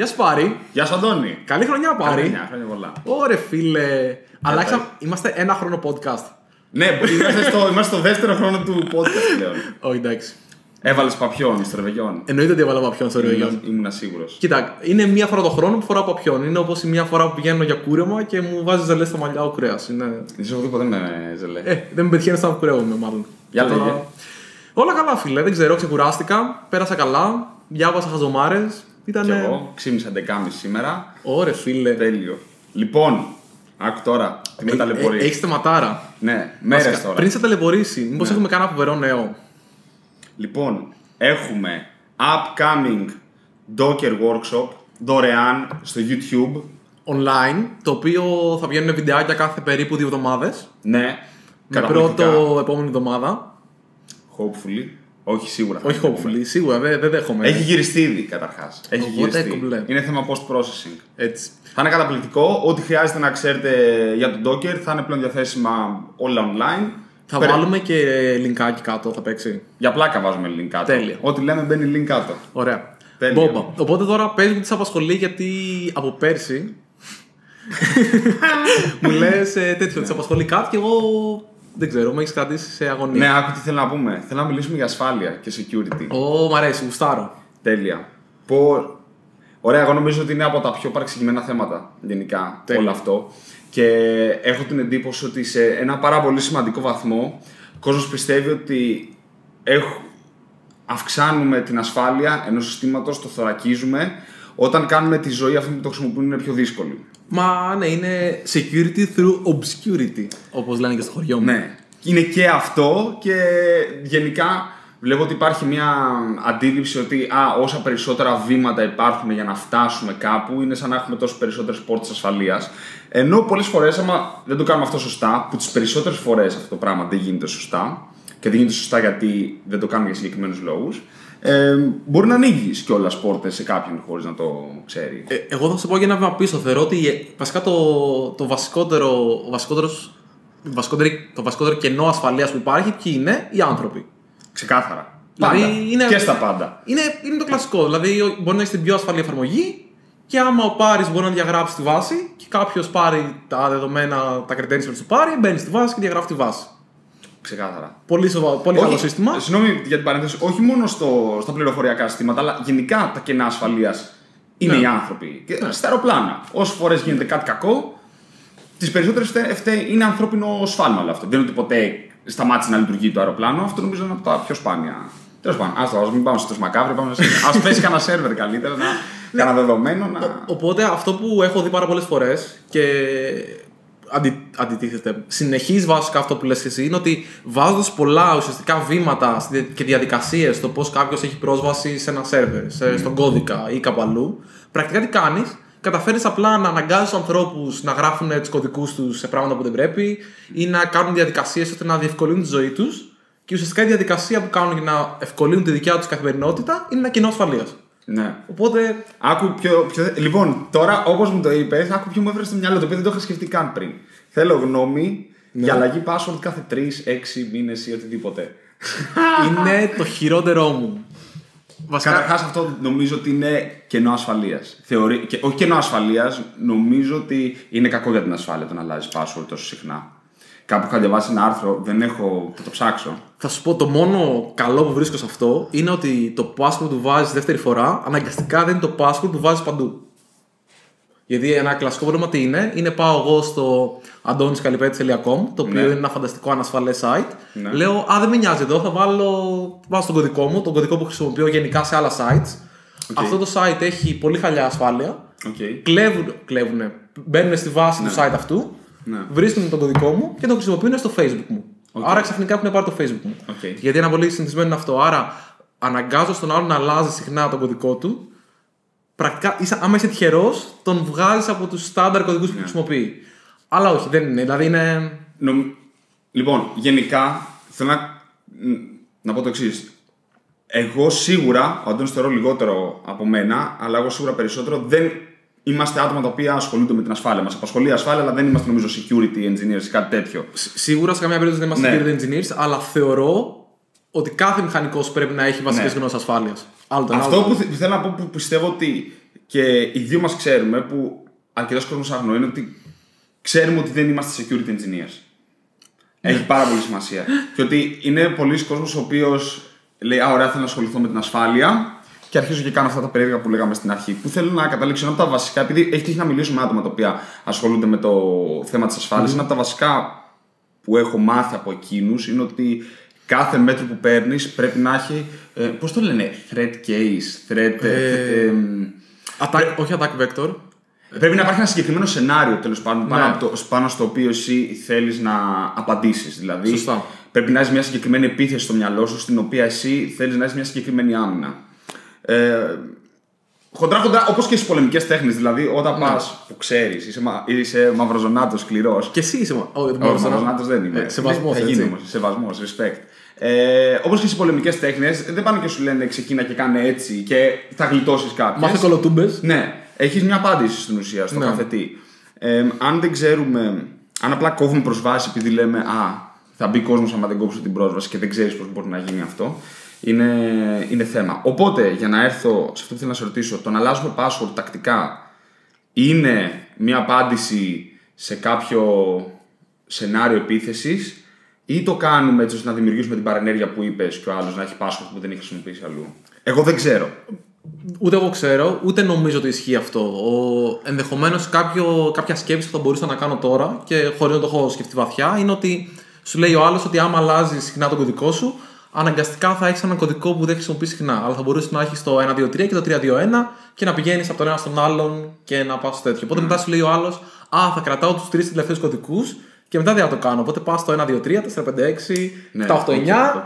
Γεια σου Πάρη. Γεια σου Αντώνη. Καλή χρονιά Πάρη. Χρόνια πολλά. Ωρε φίλε. Αλλάξαμε. Είμαστε ένα χρόνο podcast. Ναι, είμαστε στο δεύτερο χρόνο του podcast πλέον. Όχι, εντάξει. Έβαλες παπιόν στο ρεβεγιόν. Εννοείται ότι έβαλα παπιόν στο ρεβεγιόν. Ήμουν σίγουρος. Κοίτα, είναι μία φορά το χρόνο που φοράω παπιόν. Είναι όπως η μία φορά που πηγαίνω για κούρεμα και μου βάζει ζελέ στα μαλλιά ο κρέας. Είναι. Οπουδήποτε δεν είναι ζελέ. Δεν με πετυχαίνει όταν κουρεύομαι, μάλλον. Για τώρα. Όλα καλά, φίλε. Δεν ξέρω, ξεκουράστηκα. Πέρασα καλά. Διάβασα χαζομάρες. Ήτανε... Και εγώ, ξύμισα 11.30 σήμερα. Ωρε φίλε. Τέλειο. Λοιπόν, άκου τώρα, τι με ταλαιπωρεί. Έχεις θεματάρα. Ναι, μέρες τώρα. Πριν σε ταλαιπωρήσει, μήπως έχουμε κανένα φοβερό νέο. Λοιπόν, έχουμε upcoming Docker workshop δωρεάν στο YouTube. Online, το οποίο θα βγαίνουν βιντεάκια κάθε περίπου 2 εβδομάδες. Ναι, με πρώτο επόμενη εβδομάδα. Hopefully. Όχι σίγουρα. Όχι hopefully, σίγουρα δεν δέχομαι. Έχει γυριστεί ήδη καταρχάς. Είναι θέμα post-processing. Έτσι. Θα είναι καταπληκτικό. Ό,τι χρειάζεται να ξέρετε για τον Docker θα είναι πλέον διαθέσιμα όλα online. Θα βάλουμε και linkάκι κάτω, θα παίξει. Για πλάκα βάζουμε link κάτω. Τέλεια. Ό,τι λέμε μπαίνει link κάτω. Ωραία. Τέλεια. Μπόμπα. Οπότε τώρα πες μου τι σε απασχολεί, γιατί από πέρσι μου λες τέτοιο. Τι σε απασχολεί κάτι και εγώ. Δεν ξέρω, με έχει κρατήσει σε αγωνία. Ναι, άκου τι θέλω να πούμε. Θέλω να μιλήσουμε για ασφάλεια και security. Μ' αρέσει, γουστάρω. Τέλεια. Ωραία, εγώ νομίζω ότι είναι από τα πιο παρεξηγημένα θέματα γενικά. Τέλεια. Όλο αυτό. Και έχω την εντύπωση ότι σε ένα πάρα πολύ σημαντικό βαθμό ο κόσμος πιστεύει ότι αυξάνουμε την ασφάλεια ενός συστήματος, το θωρακίζουμε όταν κάνουμε τη ζωή αυτή που το χρησιμοποιούν είναι πιο δύσκολη. Μα ναι, είναι security through obscurity, όπως λένε και στο χωριό μου. Ναι, είναι και αυτό και γενικά βλέπω ότι υπάρχει μια αντίληψη ότι όσα περισσότερα βήματα υπάρχουν για να φτάσουμε κάπου είναι σαν να έχουμε τόσες περισσότερες πόρτες ασφαλείας. Ενώ πολλές φορές, άμα δεν το κάνουμε αυτό σωστά, που τις περισσότερες φορές αυτό το πράγμα δεν γίνεται σωστά και δεν γίνεται σωστά γιατί δεν το κάνουμε για συγκεκριμένους λόγους, μπορεί να ανοίγει κιόλας πόρτες σε κάποιον χωρίς να το ξέρει. Εγώ θα σου πω για ένα βήμα πίσω. Θεωρώ ότι βασικά το βασικότερο κενό ασφαλείας που υπάρχει ποιοι είναι οι άνθρωποι. Ξεκάθαρα. Πάντα. Δηλαδή, και στα πάντα. Είναι το κλασικό. Δηλαδή, μπορεί να έχει την πιο ασφαλή εφαρμογή και άμα ο Πάρης μπορεί να διαγράψει τη βάση και κάποιος πάρει τα δεδομένα, τα credentials που του πάρει, μπαίνει στη βάση και διαγράφει τη βάση. Ξεκάθαρα. Πολύ καλό σύστημα. Συγγνώμη για την παρένθεση, όχι μόνο στα πληροφοριακά συστήματα, αλλά γενικά τα κενά ασφαλείας είναι οι άνθρωποι. Και στα αεροπλάνα. Όσες φορές γίνεται κάτι κακό, τις περισσότερες είναι ανθρώπινο σφάλμα όλο αυτό. Δεν είναι ότι ποτέ σταμάτησε να λειτουργεί το αεροπλάνο. Αυτό νομίζω είναι από τα πιο σπάνια. Τέλος πάντων, ας μην πάμε στο μακάβριο. Ας πέσει κανένα σερβερ καλύτερα, κανένα δεδομένο. Οπότε αυτό που έχω δει πάρα πολλές φορές και. Αντιτίθεται. Συνεχίζει βασικά αυτό που λες εσύ, είναι ότι βάζοντας πολλά ουσιαστικά βήματα και διαδικασίες στο πώς κάποιος έχει πρόσβαση σε ένα σερβερ, στον κώδικα ή κάπου αλλού, πρακτικά τι κάνεις, καταφέρεις απλά να αναγκάζεις ανθρώπους να γράφουν τους κωδικούς τους σε πράγματα που δεν πρέπει ή να κάνουν διαδικασίες ώστε να διευκολύνουν τη ζωή τους και ουσιαστικά η διαδικασία που κάνουν για να ευκολύνουν τη δικιά τους καθημερινότητα είναι ένα κενό ασφαλείας. Ναι. Οπότε. Άκου Λοιπόν, τώρα όπως μου το είπες, άκου ποιο μου έφερε στο μυαλό, το οποίο δεν το είχα σκεφτεί καν πριν. Θέλω γνώμη για αλλαγή password κάθε 3-6 μήνες ή οτιδήποτε. Είναι το χειρότερό μου. Καταρχάς, αυτό νομίζω ότι είναι κενό ασφαλείας. Όχι κενό ασφαλείας, νομίζω ότι είναι κακό για την ασφάλεια το να αλλάζεις password τόσο συχνά. Κάπου είχα διαβάσει ένα άρθρο, δεν έχω. Θα το ψάξω. Θα σου πω: το μόνο καλό που βρίσκω σε αυτό είναι ότι το password που βάζεις δεύτερη φορά αναγκαστικά δεν είναι το password που βάζεις παντού. Γιατί ένα κλασικό πρόβλημα τι είναι, πάω εγώ στο andoniskalipedis.com, το οποίο είναι ένα φανταστικό ανασφαλές site. Ναι. Λέω: δεν με νοιάζει εδώ, θα βάλω τον κωδικό μου, τον κωδικό που χρησιμοποιώ γενικά σε άλλα sites. Okay. Αυτό το site έχει πολύ χαλιά ασφάλεια. Okay. Μπαίνουν στη βάση του site αυτού. Ναι. Βρίσκουν τον κωδικό μου και τον χρησιμοποιούν στο Facebook μου. Okay. Άρα ξαφνικά έχουν πάρει το Facebook μου. Okay. Γιατί είναι πολύ συνηθισμένο είναι αυτό. Άρα αναγκάζω στον άλλον να αλλάζει συχνά τον κωδικό του. Πρακτικά, άμα είσαι τυχερός, τον βγάζεις από τους στάνταρ κωδικούς που χρησιμοποιεί. Αλλά όχι, δεν είναι. Δηλαδή είναι... Λοιπόν, γενικά θέλω να πω το εξής. Εγώ σίγουρα, ο Αντώνης θεωρώ λιγότερο από μένα, αλλά εγώ σίγουρα περισσότερο δεν. Είμαστε άτομα τα οποία ασχολούνται με την ασφάλεια. Μας απασχολεί η ασφάλεια, αλλά δεν είμαστε νομίζω security engineers ή κάτι τέτοιο. Σίγουρα σε καμία περίπτωση δεν είμαστε security engineers, αλλά θεωρώ ότι κάθε μηχανικός πρέπει να έχει βασικές γνώσεις ασφάλειας. Αυτό που θέλω να πω που πιστεύω ότι Και οι δύο μας ξέρουμε, που αρκετός κόσμος αγνοεί, είναι ότι ξέρουμε ότι δεν είμαστε security engineers. Έχει πάρα πολύ σημασία. Και ότι είναι πολλοί κόσμος ο οποίος λέει: α, ωραία, θέλω να ασχοληθώ με την ασφάλεια. Και αρχίζω και κάνω αυτά τα περίεργα που λέγαμε στην αρχή. Που θέλω να καταλήξω, ένα από τα βασικά, επειδή έχει τύχει να μιλήσω με άτομα τα οποία ασχολούνται με το θέμα της ασφάλειας, ένα από τα βασικά που έχω μάθει από εκείνους είναι ότι κάθε μέτρο που παίρνεις πρέπει να έχει. Πώς το λένε, threat case, threat. Όχι attack vector. Πρέπει να υπάρχει ένα συγκεκριμένο σενάριο, τέλος πάντων, πάνω στο οποίο εσύ θέλεις να απαντήσεις. Δηλαδή, σωστά. Πρέπει να έχεις μια συγκεκριμένη επίθεση στο μυαλό σου, στην οποία εσύ θέλεις να έχεις μια συγκεκριμένη άμυνα. Χοντρά-χοντρά, όπως και στις πολεμικές τέχνες. Δηλαδή, όταν πας που ξέρεις, είσαι μαυροζωνάτος σκληρός. Και εσύ είσαι μαυροζωνάτος. Δεν είμαι. Σεβασμός. Θα γίνει όμως. Σεβασμός, respect. Όπως και στις πολεμικές τέχνες, δεν πάνε και σου λένε ξεκίνα και κάνε έτσι και θα γλιτώσεις κάποιες. Μάθε κολοτούμπες. Ναι. Έχεις μια απάντηση στην ουσία στο κάθε τι. Αν δεν ξέρουμε, αν απλά κόβουμε προσβάσεις επειδή λέμε α, θα μπει κόσμος άμα δεν κόψω την πρόσβαση και δεν ξέρεις πώς μπορεί να γίνει αυτό, είναι θέμα. Οπότε, για να έρθω σε αυτό που θέλω να σε ρωτήσω, το να αλλάζουμε password τακτικά είναι μια απάντηση σε κάποιο σενάριο επίθεσης ή το κάνουμε έτσι ώστε να δημιουργήσουμε την παρενέργεια που είπες και ο άλλος να έχει password που δεν έχει χρησιμοποιήσει αλλού? Εγώ δεν ξέρω. Ούτε εγώ ξέρω, ούτε νομίζω ότι ισχύει αυτό. Ενδεχομένως κάποια σκέψη που θα μπορούσα να κάνω τώρα και χωρίς να το έχω σκεφτεί βαθιά είναι ότι σου λέει ο άλλος ότι άμα αλλάζεις συχνά τον κωδικό σου, αναγκαστικά θα έχεις έναν κωδικό που δεν χρησιμοποιείς συχνά. Αλλά θα μπορείς να έχεις το 123 και το 321 και να πηγαίνεις από τον ένα στον άλλον και να πας στο τέτοιο. Οπότε μετά σου λέει ο άλλος: α, θα κρατάω τους τρεις τελευταίους κωδικούς και μετά δεν θα το κάνω. Οπότε πάω στο 123, 456, 789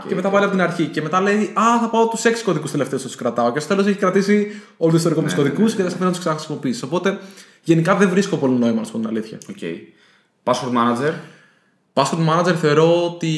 και μετά πάλι από την αρχή. Και μετά λέει: α, θα πάω τους 6 κωδικούς τελευταίους που τους κρατάω. Και στο τέλος έχει κρατήσει όλο το ιστορικό με τους κωδικούς και δεν θα πρέπει να τους ξαναχρησιμοποιήσεις. Οπότε γενικά δεν βρίσκω πολύ νόημα, να σου πω την αλήθεια. Okay. Password manager. Password manager θεωρώ ότι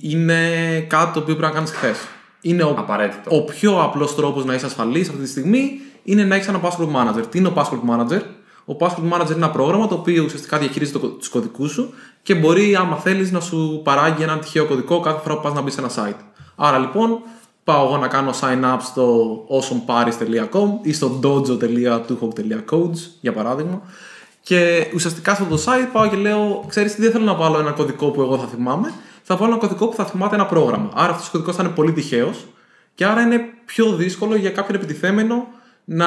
είναι κάτι το οποίο πρέπει να κάνεις χθες. Είναι ο πιο απλός τρόπος να είσαι ασφαλής αυτή τη στιγμή είναι να έχεις ένα password manager. Τι είναι ο password manager? Ο password manager είναι ένα πρόγραμμα το οποίο ουσιαστικά διαχειρίζεται τους κωδικούς σου και μπορεί, άμα θέλεις, να σου παράγει έναν τυχαίο κωδικό κάθε φορά που πας να μπεις σε ένα site. Άρα λοιπόν, πάω εγώ να κάνω sign up στο awesomeparis.com ή στο dojo.tuhog.codes για παράδειγμα. Και ουσιαστικά στο το site πάω και λέω: ξέρεις τι, δεν θέλω να βάλω ένα κωδικό που εγώ θα θυμάμαι. Θα βάλω ένα κωδικό που θα θυμάται ένα πρόγραμμα. Άρα αυτός ο κωδικός θα είναι πολύ τυχαίος. Και άρα είναι πιο δύσκολο για κάποιον επιτιθέμενο να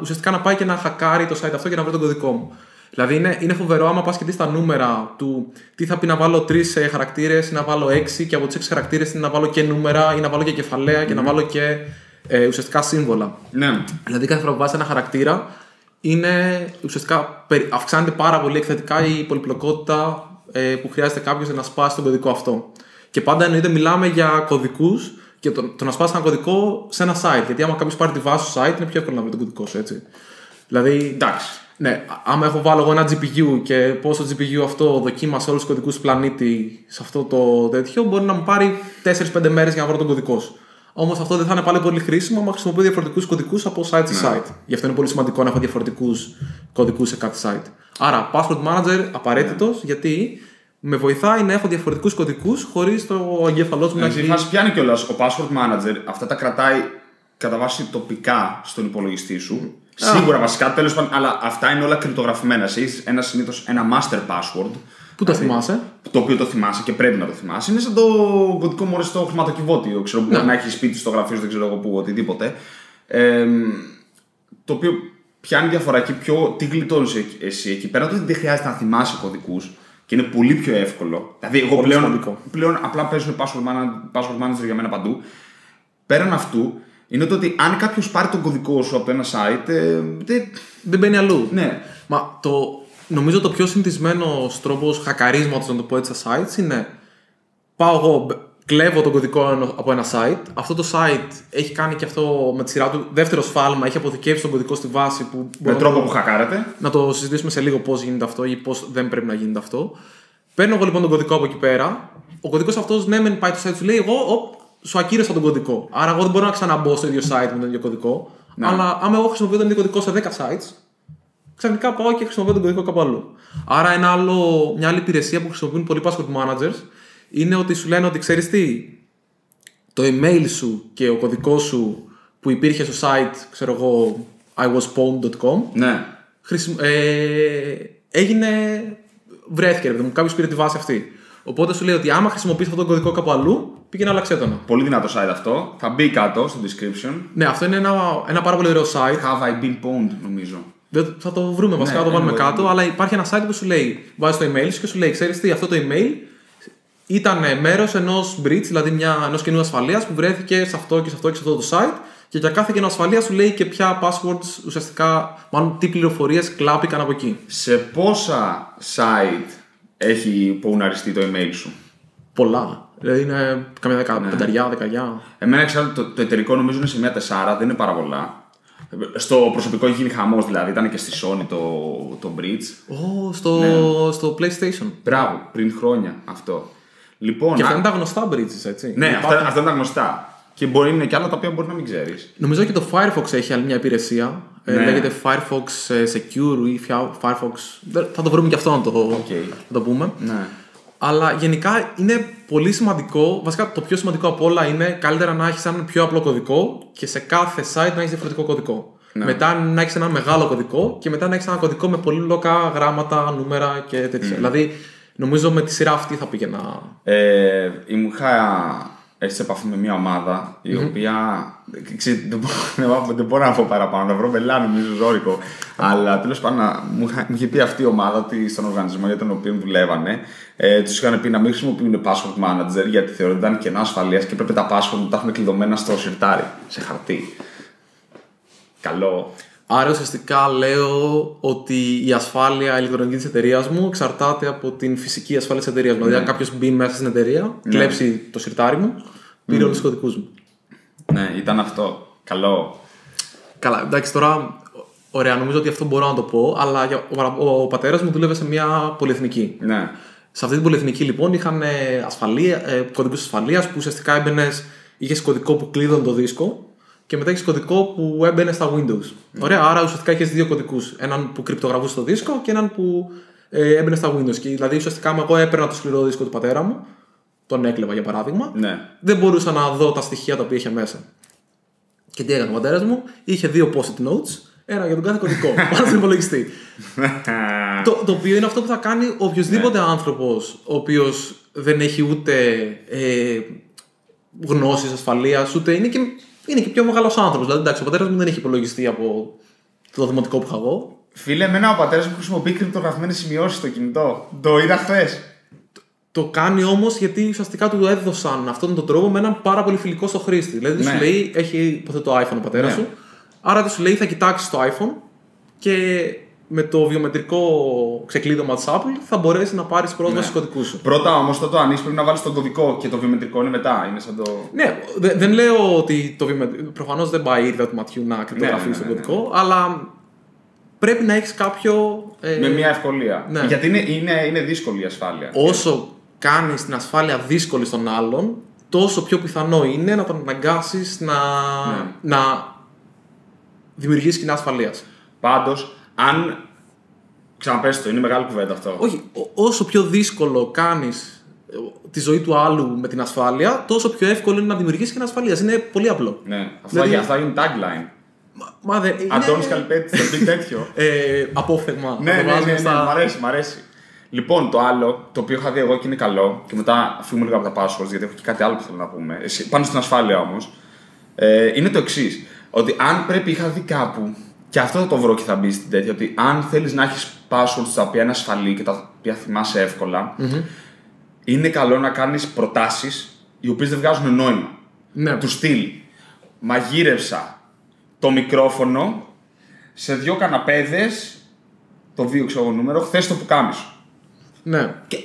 ουσιαστικά να πάει και να χακάρει το site αυτό και να βρει τον κωδικό μου. Δηλαδή είναι φοβερό άμα πας και δεις τα νούμερα του τι θα πει να βάλω 3 χαρακτήρες ή να βάλω 6 και από τους 6 χαρακτήρες να βάλω και νούμερα ή να βάλω και κεφαλαία και να βάλω και ουσιαστικά σύμβολα. Ναι. Δηλαδή κάθε φορά που βάζεις ένα χαρακτήρα. Είναι ουσιαστικά αυξάνεται πάρα πολύ εκθετικά η πολυπλοκότητα που χρειάζεται κάποιος να σπάσει τον κωδικό αυτό. Και πάντα εννοείται μιλάμε για κωδικούς και το να σπάσει ένα κωδικό σε ένα site. Γιατί άμα κάποιος πάρει τη βάση στο site είναι πιο εύκολο να βρει τον κωδικό σου, έτσι. Δηλαδή, εντάξει. Ναι, άμα έχω βάλω εγώ ένα GPU και πω στο GPU αυτό δοκίμασε όλους τους κωδικούς του πλανήτη σε αυτό το τέτοιο, μπορεί να μου πάρει 4-5 μέρες για να βρω τον κωδικό σου. Όμως αυτό δεν θα είναι πάλι πολύ χρήσιμο άμα χρησιμοποιώ διαφορετικούς κωδικούς από site σε site. Γι' αυτό είναι πολύ σημαντικό να έχω διαφορετικούς κωδικούς σε κάθε site. Άρα, password manager απαραίτητος, γιατί με βοηθάει να έχω διαφορετικούς κωδικούς χωρίς το εγκέφαλό μου να έχει. Μας πιάνει κιόλας ο password manager, αυτά τα κρατάει κατά βάση τοπικά στον υπολογιστή σου. Σίγουρα βασικά, τέλος πάντων, αλλά αυτά είναι όλα κρυπτογραφημένα. Έχεις συνήθως ένα master password. Πού το θυμάσαι. Το οποίο το θυμάσαι και πρέπει να το θυμάσαι. Είναι σαν το κωδικό μου στο χρηματοκιβώτιο. Ξέρω που μπορεί να έχει σπίτι στο γραφείο, δεν ξέρω εγώ πού, οτιδήποτε. Το οποίο πιάνει διαφορά εκεί. Τι γλιτώνεις εσύ εκεί πέρα. Τότε δεν χρειάζεται να θυμάσαι κωδικούς και είναι πολύ πιο εύκολο. Δηλαδή, εγώ πλέον απλά παίζω password manager για μένα παντού. Πέραν αυτού, είναι το ότι αν κάποιος πάρει τον κωδικό σου από ένα site. Δεν μπαίνει αλλού. Ναι. Μα νομίζω το πιο συνηθισμένο τρόπο χακαρίσματος, να το πω έτσι, στα sites είναι πάω εγώ, κλέβω τον κωδικό από ένα site. Αυτό το site έχει κάνει και αυτό με τη σειρά του δεύτερο σφάλμα, έχει αποθηκεύσει τον κωδικό στη βάση. Με τρόπο που χακάρεται. Να το συζητήσουμε σε λίγο πώς γίνεται αυτό ή πώς δεν πρέπει να γίνεται αυτό. Παίρνω εγώ λοιπόν τον κωδικό από εκεί πέρα. Ο κωδικός αυτός, ναι, μεν πάει το site, σου λέει: εγώ σου ακύρωσα τον κωδικό. Άρα εγώ δεν μπορώ να ξαναμπω στο ίδιο site με τον ίδιο κωδικό. Ναι. Αλλά άμα εγώ χρησιμοποιώ τον ίδιο κωδικό σε 10 sites. Ξαφνικά πάω και χρησιμοποιώ τον κωδικό κάπου αλλού. Άρα, μια άλλη υπηρεσία που χρησιμοποιούν πολλοί password managers είναι ότι σου λένε ότι ξέρεις τι, το email σου και ο κωδικός σου που υπήρχε στο site, ξέρω εγώ, iwaspwned.com. Ναι. Βρέθηκε, επειδή κάποιος πήρε τη βάση αυτή. Οπότε σου λέει ότι άμα χρησιμοποιείς αυτόν τον κωδικό κάπου αλλού, πήγαινε άλλαξέ τον. Πολύ δυνατό site αυτό. Θα μπει κάτω στο description. Ναι, αυτό είναι ένα πάρα πολύ ωραίο site. Have I Been Pwned, νομίζω. Θα το βρούμε βασικά, θα το βάλουμε κάτω. Αλλά υπάρχει ένα site που σου λέει, βάζεις το email σου και σου λέει, ξέρεις τι, αυτό το email ήταν μέρος ενός breach, δηλαδή ενός κενού ασφαλείας που βρέθηκε σε αυτό και σε αυτό και σε αυτό το site. Και για κάθε κενό ασφαλεία σου λέει και ποια passwords ουσιαστικά, μάλλον τι πληροφορίες κλάπηκαν από εκεί. Σε πόσα site έχει ποουναριστεί το email σου? Πολλά. Δηλαδή είναι καμιά πενταριά, δεκαριά. Εμένα ξέρω ότι το εταιρικό νομίζω είναι σε μια 4, δεν είναι πάρα πολλά. Στο προσωπικό έχει γίνει χαμός, δηλαδή ήταν και στη Sony το Bridge. Στο PlayStation. Μπράβο, πριν χρόνια αυτό. Λοιπόν, και αυτά είναι τα γνωστά Bridges, έτσι. Ναι, αυτά είναι τα γνωστά. Και μπορεί να είναι και άλλα τα οποία μπορεί να μην ξέρεις. Νομίζω και το Firefox έχει άλλη μια υπηρεσία. Ναι. Λέγεται Firefox Secure ή Firefox. Θα το βρούμε και αυτό να το πούμε. Ναι. Αλλά γενικά είναι πολύ σημαντικό. Βασικά το πιο σημαντικό από όλα είναι καλύτερα να έχεις έναν πιο απλό κωδικό και σε κάθε site να έχεις διαφορετικό κωδικό. Ναι. Μετά να έχεις ένα μεγάλο κωδικό και μετά να έχεις ένα κωδικό με πολύπλοκα γράμματα, νούμερα και τέτοια. Ναι. Δηλαδή νομίζω με τη σειρά αυτή θα πήγαινα. Έχεις επαφή με μια ομάδα η οποία. Δεν μπορώ να πω παραπάνω, να βρω βελά, νομίζω ζώρικο. Αλλά τέλος πάντων μου είχε πει αυτή η ομάδα ότι στον οργανισμό για τον οποίο δουλεύανε, τους είχαν πει να μην χρησιμοποιούν password manager γιατί θεωρούνταν ότι ήταν κενά ασφαλείας και πρέπει τα password να τα έχουν κλειδωμένα στο σιρτάρι, σε χαρτί. Καλό. Άρα ουσιαστικά λέω ότι η ασφάλεια ηλεκτρονική της εταιρείας μου εξαρτάται από την φυσική ασφάλεια της εταιρείας μου. Δηλαδή, αν κάποιος μπει μέσα στην εταιρεία, κλέψει το σιρτάρι μου, πήρε όλους τους κωδικούς μου. Ναι, ήταν αυτό. Καλό. Καλά, εντάξει, τώρα. Ωραία, νομίζω ότι αυτό μπορώ να το πω, αλλά ο πατέρας μου δούλευε σε μια πολυεθνική. Ναι. Σε αυτή την πολυεθνική, λοιπόν, είχαν κωδικούς ασφαλείας που ουσιαστικά είχε κωδικό που κλείδωνε το δίσκο. Και μετά έχεις κωδικό που έμπαινε στα Windows. Ωραία, άρα ουσιαστικά έχεις δύο κωδικούς. Έναν που κρυπτογραφούσε στο δίσκο και έναν που έμπαινε στα Windows. Και, δηλαδή, ουσιαστικά, άμα εγώ έπαιρνα το σκληρό δίσκο του πατέρα μου, τον έκλεβα για παράδειγμα, δεν μπορούσα να δω τα στοιχεία τα οποία είχε μέσα. Και τι έκανε ο πατέρας μου? Είχε δύο post-it notes, ένα για τον κάθε κωδικό, πάνω στον υπολογιστή. Το οποίο είναι αυτό που θα κάνει οποιοδήποτε άνθρωπος, ο οποίος δεν έχει ούτε γνώσεις ασφαλείας, ούτε είναι και πιο μεγάλος άνθρωπος. Δηλαδή, εντάξει, ο πατέρας μου δεν έχει υπολογιστεί από το δημοτικό που είχα εγώ. Φίλε, εμένα ο πατέρας μου χρησιμοποιεί κρυπτογραφημένες σημειώσεις στο κινητό. Το είδα χθες. Το κάνει όμως γιατί ουσιαστικά του έδωσαν αυτόν τον τρόπο με έναν πάρα πολύ φιλικό στο χρήστη. Δηλαδή, σου λέει, έχει υποθέτω το iPhone ο πατέρας σου. Άρα του λέει, θα κοιτάξει το iPhone και με το βιομετρικό ξεκλείδωμα της Apple θα μπορέσει να πάρεις πρόσβαση στους κωδικούς σου. Πρώτα όμως το ανοίξεις, πρέπει να βάλεις τον κωδικό και το βιομετρικό είναι μετά. Είναι σαν το... Ναι, δεν λέω ότι το βιομετρικό. Προφανώς δεν πάει η ήρδα του ματιού να κρυπτογραφείς τον κωδικό, αλλά πρέπει να έχεις κάποιο. Με μια ευκολία. Ναι. Γιατί είναι δύσκολη η ασφάλεια. Όσο κάνεις την ασφάλεια δύσκολη στον άλλον, τόσο πιο πιθανό είναι να τον αναγκάσεις να δημιουργήσεις κοινά ασφαλείας. Πάντως. Αν. Ξαναπες το, είναι μεγάλη κουβέντα αυτό. Όχι. Όσο πιο δύσκολο κάνεις τη ζωή του άλλου με την ασφάλεια, τόσο πιο εύκολο είναι να δημιουργήσεις και την ασφαλεία. Είναι πολύ απλό. Ναι. Δηλαδή, αυτά είναι tagline. Αντώνης Καλπέτης, θα πει τέτοιο. Απόφθεγμα. Ναι. Μ' αρέσει. Λοιπόν, το άλλο το οποίο είχα δει εγώ και είναι καλό, και μετά φύγουμε λίγο από τα passwords, γιατί έχω και κάτι άλλο που θέλω να πούμε. Πάνω στην ασφάλεια όμως. Είναι το εξής. Ότι αν πρέπει, είχα δει κάπου. Και αυτό θα το βρω και θα μπει στην τέτοια, ότι αν θέλεις να έχεις passwords τα οποία είναι ασφαλή και τα οποία θυμάσαι εύκολα, είναι καλό να κάνεις προτάσεις οι οποίες δεν βγάζουν νόημα. Ναι. Του στυλ, μαγείρευσα το μικρόφωνο σε 2 καναπέδες, το 2 ξέρω νούμερο, χθες το πουκάμισο. Ναι. Και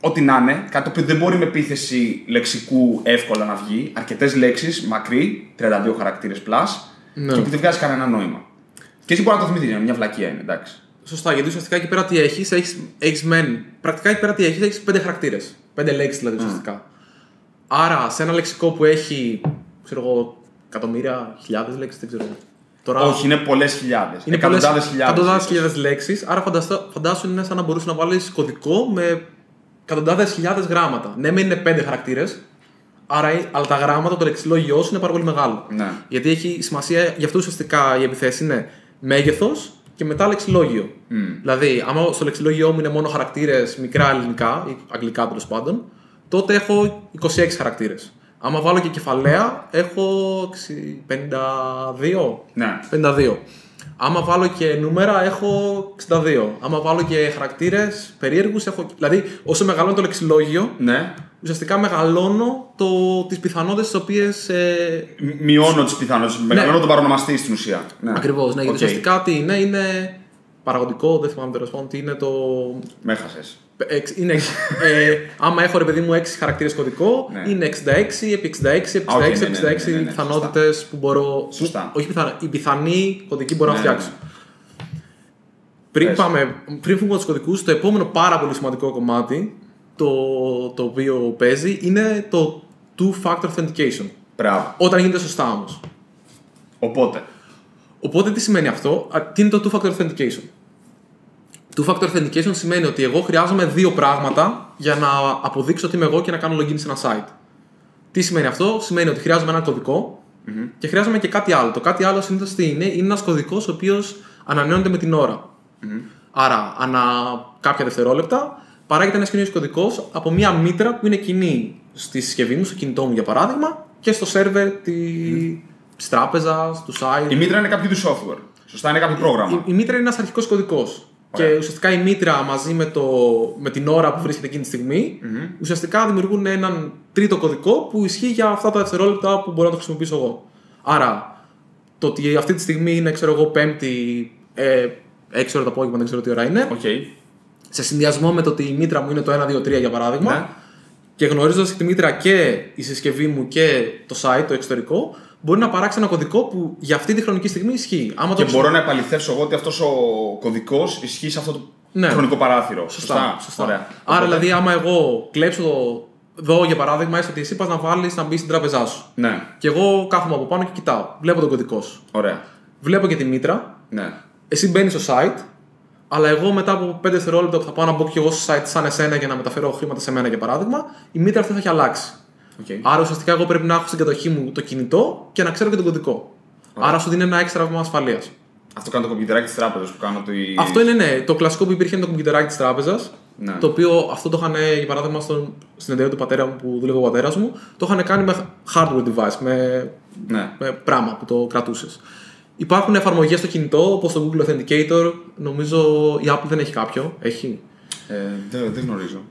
ό,τι να είναι, κάτι που δεν μπορεί με επίθεση λεξικού εύκολα να βγει, αρκετές λέξεις, μακρύ, 32 χαρακτήρες πλάς, και που δεν βγάζει κανένα νόημα. Και εσύ μπορεί να το θυμηθείς, μια βλακία είναι, εντάξει. Σωστά, γιατί ουσιαστικά εκεί πέρα τι έχεις μεν. Πρακτικά εκεί πέρα τι έχεις 5 χαρακτήρες. 5 λέξεις δηλαδή ουσιαστικά. Άρα σε ένα λεξικό που έχει, ξέρω εγώ, εκατομμύρια, χιλιάδες λέξεις, δεν ξέρω. Τώρα... Όχι, είναι πολλές χιλιάδες. Είναι εκατοντάδες χιλιάδες λέξεις. Άρα φαντάσου είναι σαν να μπορούσε να βάλεις κωδικό με εκατοντάδες χιλιάδες γράμματα. Ναι, μεν είναι 5 χαρακτήρες, Άρα, αλλά τα γράμματα, το λεξιλόγιο σου είναι πάρα πολύ μεγάλο. Ναι. Γιατί έχει σημασία, γι' αυτό ουσιαστικά η επιθέση είναι μέγεθος και μετά λεξιλόγιο. Mm. Δηλαδή, άμα στο λεξιλόγιο μου είναι μόνο χαρακτήρες μικρά ελληνικά ή αγγλικά τέλος πάντων, τότε έχω 26 χαρακτήρες. Άμα βάλω και κεφαλαία, έχω 52. Ναι. 52. Άμα βάλω και νούμερα, έχω 62. Άμα βάλω και χαρακτήρες περίεργους, έχω. Δηλαδή, όσο μεγαλώνει το λεξιλόγιο, ναι, ουσιαστικά μεγαλώνω τις πιθανότητες τις οποίες. Μειώνω τις πιθανότητες, ναι, μεγαλώνω τον παρονομαστή στην ουσία. Ναι. Ακριβώς, ναι, γιατί ουσιαστικά τι είναι, είναι παραγωγικό, δεν θυμάμαι τέλος πάντων, τι είναι το. Μέχασες. Είναι, άμα έχω ρε παιδί μου 6 χαρακτήρες κωδικό, ναι, είναι 66 επί 66 οι πιθανότητες που μπορώ. Σωστά. Όχι πιθανά, οι πιθανοί κωδικοί μπορώ, ναι, να φτιάξω. Πριν φύγουμε από τους κωδικούς, το επόμενο πάρα πολύ σημαντικό κομμάτι το οποίο παίζει είναι το two-factor authentication. Μπράβο. Όταν γίνεται σωστά όμως. Οπότε τι σημαίνει αυτό, τι είναι το two-factor authentication. Two-factor authentication σημαίνει ότι εγώ χρειάζομαι δύο πράγματα για να αποδείξω ότι είμαι εγώ και να κάνω login σε ένα site. Τι σημαίνει αυτό, σημαίνει ότι χρειάζομαι ένα κωδικό και χρειάζομαι και κάτι άλλο. Το κάτι άλλο συνήθως τι είναι, είναι ένας κωδικός ο οποίος ανανεώνεται με την ώρα. Άρα, ανά κάποια δευτερόλεπτα παράγεται ένας καινούργιος κωδικός από μια μήτρα που είναι κοινή στη συσκευή μου, στο κινητό μου για παράδειγμα, και στο σερβερ της τράπεζας, του site. Η μήτρα είναι κάποιο του software. Σωστά, είναι κάποιο πρόγραμμα. Η μήτρα είναι ένας αρχικός κωδικός. Και ουσιαστικά η μήτρα μαζί με την ώρα που βρίσκεται εκείνη τη στιγμή, ουσιαστικά δημιουργούν έναν τρίτο κωδικό που ισχύει για αυτά τα δευτερόλεπτα που μπορώ να το χρησιμοποιήσω εγώ. Άρα, το ότι αυτή τη στιγμή είναι, ξέρω εγώ, Πέμπτη, 6 ώρα το απόγευμα, δεν ξέρω τι ώρα είναι. Okay. Σε συνδυασμό με το ότι η μήτρα μου είναι το 1, 2, 3 για παράδειγμα, ναι, και γνωρίζοντας τη μήτρα και η συσκευή μου και το site, το εξωτερικό, μπορεί να παράξει ένα κωδικό που για αυτή τη χρονική στιγμή ισχύει. Άμα και μπορώ να επαληθεύσω εγώ ότι αυτός ο κωδικός ισχύει σε αυτό το, ναι, χρονικό παράθυρο. Σωστά. Ωραία. Άρα, δηλαδή, άμα εγώ κλέψω εδώ για παράδειγμα, έστω ότι εσύ πας να βάλεις να μπει στην τράπεζά σου. Ναι. Και εγώ κάθομαι από πάνω και κοιτάω. Βλέπω τον κωδικό σου. Ωραία. Βλέπω και τη μήτρα. Ναι. Εσύ μπαίνεις στο site, αλλά εγώ μετά από 5 δευτερόλεπτα που θα πάω να μπω και εγώ στο site σαν εσένα για να μεταφέρω χρήματα σε μένα για παράδειγμα, η μήτρα αυτή θα έχει αλλάξει. Okay. Άρα ουσιαστικά εγώ πρέπει να έχω στην κατοχή μου το κινητό και να ξέρω και τον κωδικό. Okay. Άρα σου δίνει ένα έξτρα βήμα ασφαλείας. Αυτό κάνει το κομπιουτεράκι της τράπεζας που κάνω. Αυτό είναι, ναι, το κλασικό που υπήρχε είναι το κομπιουτεράκι της τράπεζας. Ναι. Το οποίο αυτό το είχαν, για παράδειγμα, στην εταιρεία του πατέρα μου που δούλευε ο πατέρας μου, το είχαν κάνει με hardware device, με πράγμα που το κρατούσες. Υπάρχουν εφαρμογές στο κινητό όπως το Google Authenticator. Νομίζω η Apple δεν έχει κάποιο. Έχει. Δεν γνωρίζω.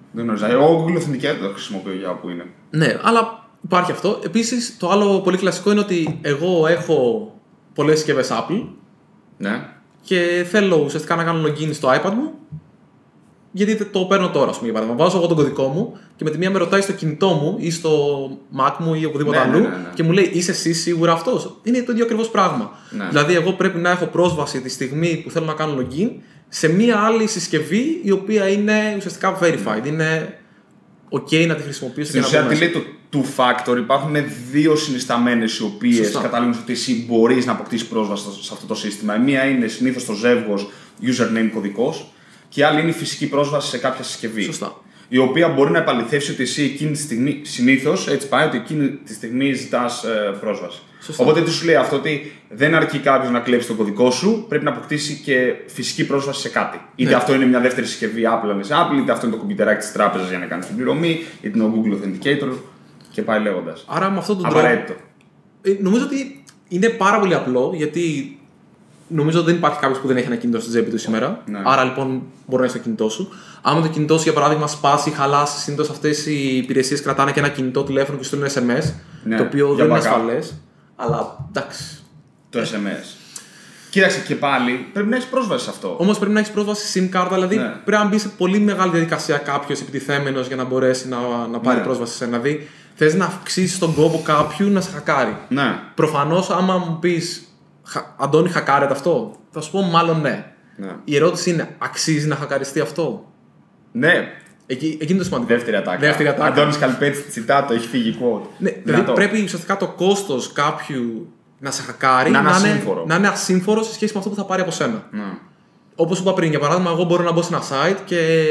Εγώ Google Authenticator χρησιμοποιώ για όπου είναι. Ναι, αλλά υπάρχει αυτό. Επίσης, το άλλο πολύ κλασικό είναι ότι εγώ έχω πολλές συσκευές Apple. Ναι. Και θέλω ουσιαστικά να κάνω login στο iPad μου. Γιατί το παίρνω τώρα, ας πούμε, για παράδειγμα. Βάζω εγώ τον κωδικό μου και με τη μία με ρωτάει στο κινητό μου ή στο Mac μου ή οπουδήποτε αλλού και μου λέει είσαι εσύ σίγουρα αυτός. Είναι το ίδιο ακριβώς πράγμα. Ναι. Δηλαδή, εγώ πρέπει να έχω πρόσβαση τη στιγμή που θέλω να κάνω login σε μία άλλη συσκευή η οποία είναι ουσιαστικά verified. Είναι OK να τη χρησιμοποιήσω στην ουσία. Τι λέει το two-factor, υπάρχουν δύο συνισταμένες οι οποίες καταλήγουν ότι εσύ μπορείς να αποκτήσεις πρόσβαση σε αυτό το σύστημα. Η μία είναι συνήθως το ζεύγος username κωδικός. Και η άλλη είναι η φυσική πρόσβαση σε κάποια συσκευή. Σωστά. Η οποία μπορεί να επαληθεύσει ότι εσύ εκείνη τη στιγμή, συνήθως έτσι πάει, ότι εκείνη τη στιγμή ζητάς πρόσβαση. Σωστά. Οπότε τι σου λέει αυτό, ότι δεν αρκεί κάποιος να κλέψει τον κωδικό σου, πρέπει να αποκτήσει και φυσική πρόσβαση σε κάτι. Είτε αυτό είναι μια δεύτερη συσκευή Apple, είτε αυτό είναι το κομπιουτεράκι της τράπεζας για να κάνεις την πληρωμή, είτε είναι ο Google Authenticator και πάει λέγοντας. Άρα με αυτόν τον τρόπο. Απαραίτητο. Νομίζω ότι είναι πάρα πολύ απλό γιατί. Νομίζω ότι δεν υπάρχει κάποιο που δεν έχει ένα κινητό στην τσέπη του σήμερα. Ναι. Άρα λοιπόν μπορεί να έχει το κινητό σου. Άμα το κινητό σου για παράδειγμα σπάσει, χαλάσει, συνήθως αυτές οι υπηρεσίες κρατάνε και ένα κινητό τηλέφωνο και στέλνουν SMS. Ναι. Το οποίο δεν είναι ασφαλές. Αλλά εντάξει. Το SMS. Κοίταξε και πάλι, πρέπει να έχει πρόσβαση σε αυτό. Όμως πρέπει να έχει πρόσβαση σε SIM card, δηλαδή πρέπει να μπει σε πολύ μεγάλη διαδικασία κάποιο επιτιθέμενο για να μπορέσει να πάρει πρόσβαση σε ένα. Δηλαδή θες να αυξήσει τον κόπο κάποιου να σε χακάρει. Ναι. Προφανώς άμα μου πει. Αντώνη, χακάρεται αυτό. Θα σου πω μάλλον ναι. Η ερώτηση είναι, αξίζει να χακαριστεί αυτό? Ναι. Εκεί είναι το σημαντικό. Δεύτερη ατάκα. Αντώνης Καλπέτς, τσιτάτο, έχει φύγει quote. Ναι, δηλαδή πρέπει ουσιαστικά το κόστος κάποιου να σε χακάρει να είναι ασύμφορο σε σχέση με αυτό που θα πάρει από σένα. Ναι. Όπως είπα πριν, για παράδειγμα, εγώ μπορώ να μπω σε ένα site και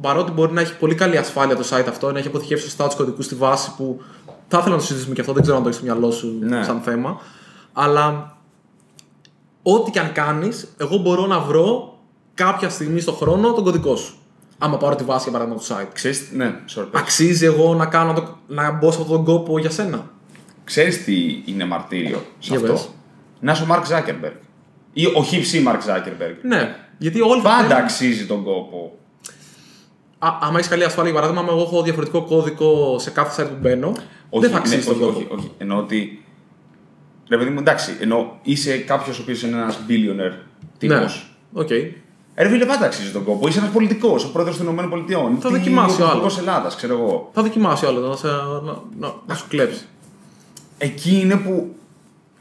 παρότι μπορεί να έχει πολύ καλή ασφάλεια το site αυτό, να έχει αποθηκεύσει σωστά τους κωδικούς στη βάση που Θα ήθελα να το συζητήσουμε και αυτό, δεν ξέρω αν το έχεις στο μυαλό σου σαν θέμα. Αλλά ό,τι και αν κάνεις, εγώ μπορώ να βρω κάποια στιγμή στον χρόνο τον κωδικό σου. Άμα πάρω τη βάση για παράδειγμα του site. Ναι, αξίζει εγώ να, να μπω σε αυτόν τον κόπο για σένα. Ξέρεις τι είναι μαρτύριο σε αυτό? Να είσαι ο Μαρκ Ζάκερμπεργκ. Ή ο χύψη Μαρκ Ζάκερμπεργκ. Ναι, γιατί όλοι πάντα θέλουν... αξίζει τον κόπο. Άμα έχει καλή ασφάλεια, για παράδειγμα, εγώ έχω διαφορετικό κώδικο σε κάθε site που μπαίνω. Όχι, δεν θα αξίζει τον κόπο. Όχι. Εννοώ ότι. Ρε παιδί μου, εντάξει, ενώ είσαι κάποιο ο οποίο είναι ένα billionaire τύπο. Ναι, οκ. Okay. Ρε φίλε, πάντα αξίζει τον κόπο. Είσαι ένα πολιτικό, ο πρόεδρο των ΗΠΑ. Θα δοκιμάσει ο άλλο. Θα δοκιμάσει ο άλλο να σου κλέψει. Εκεί είναι που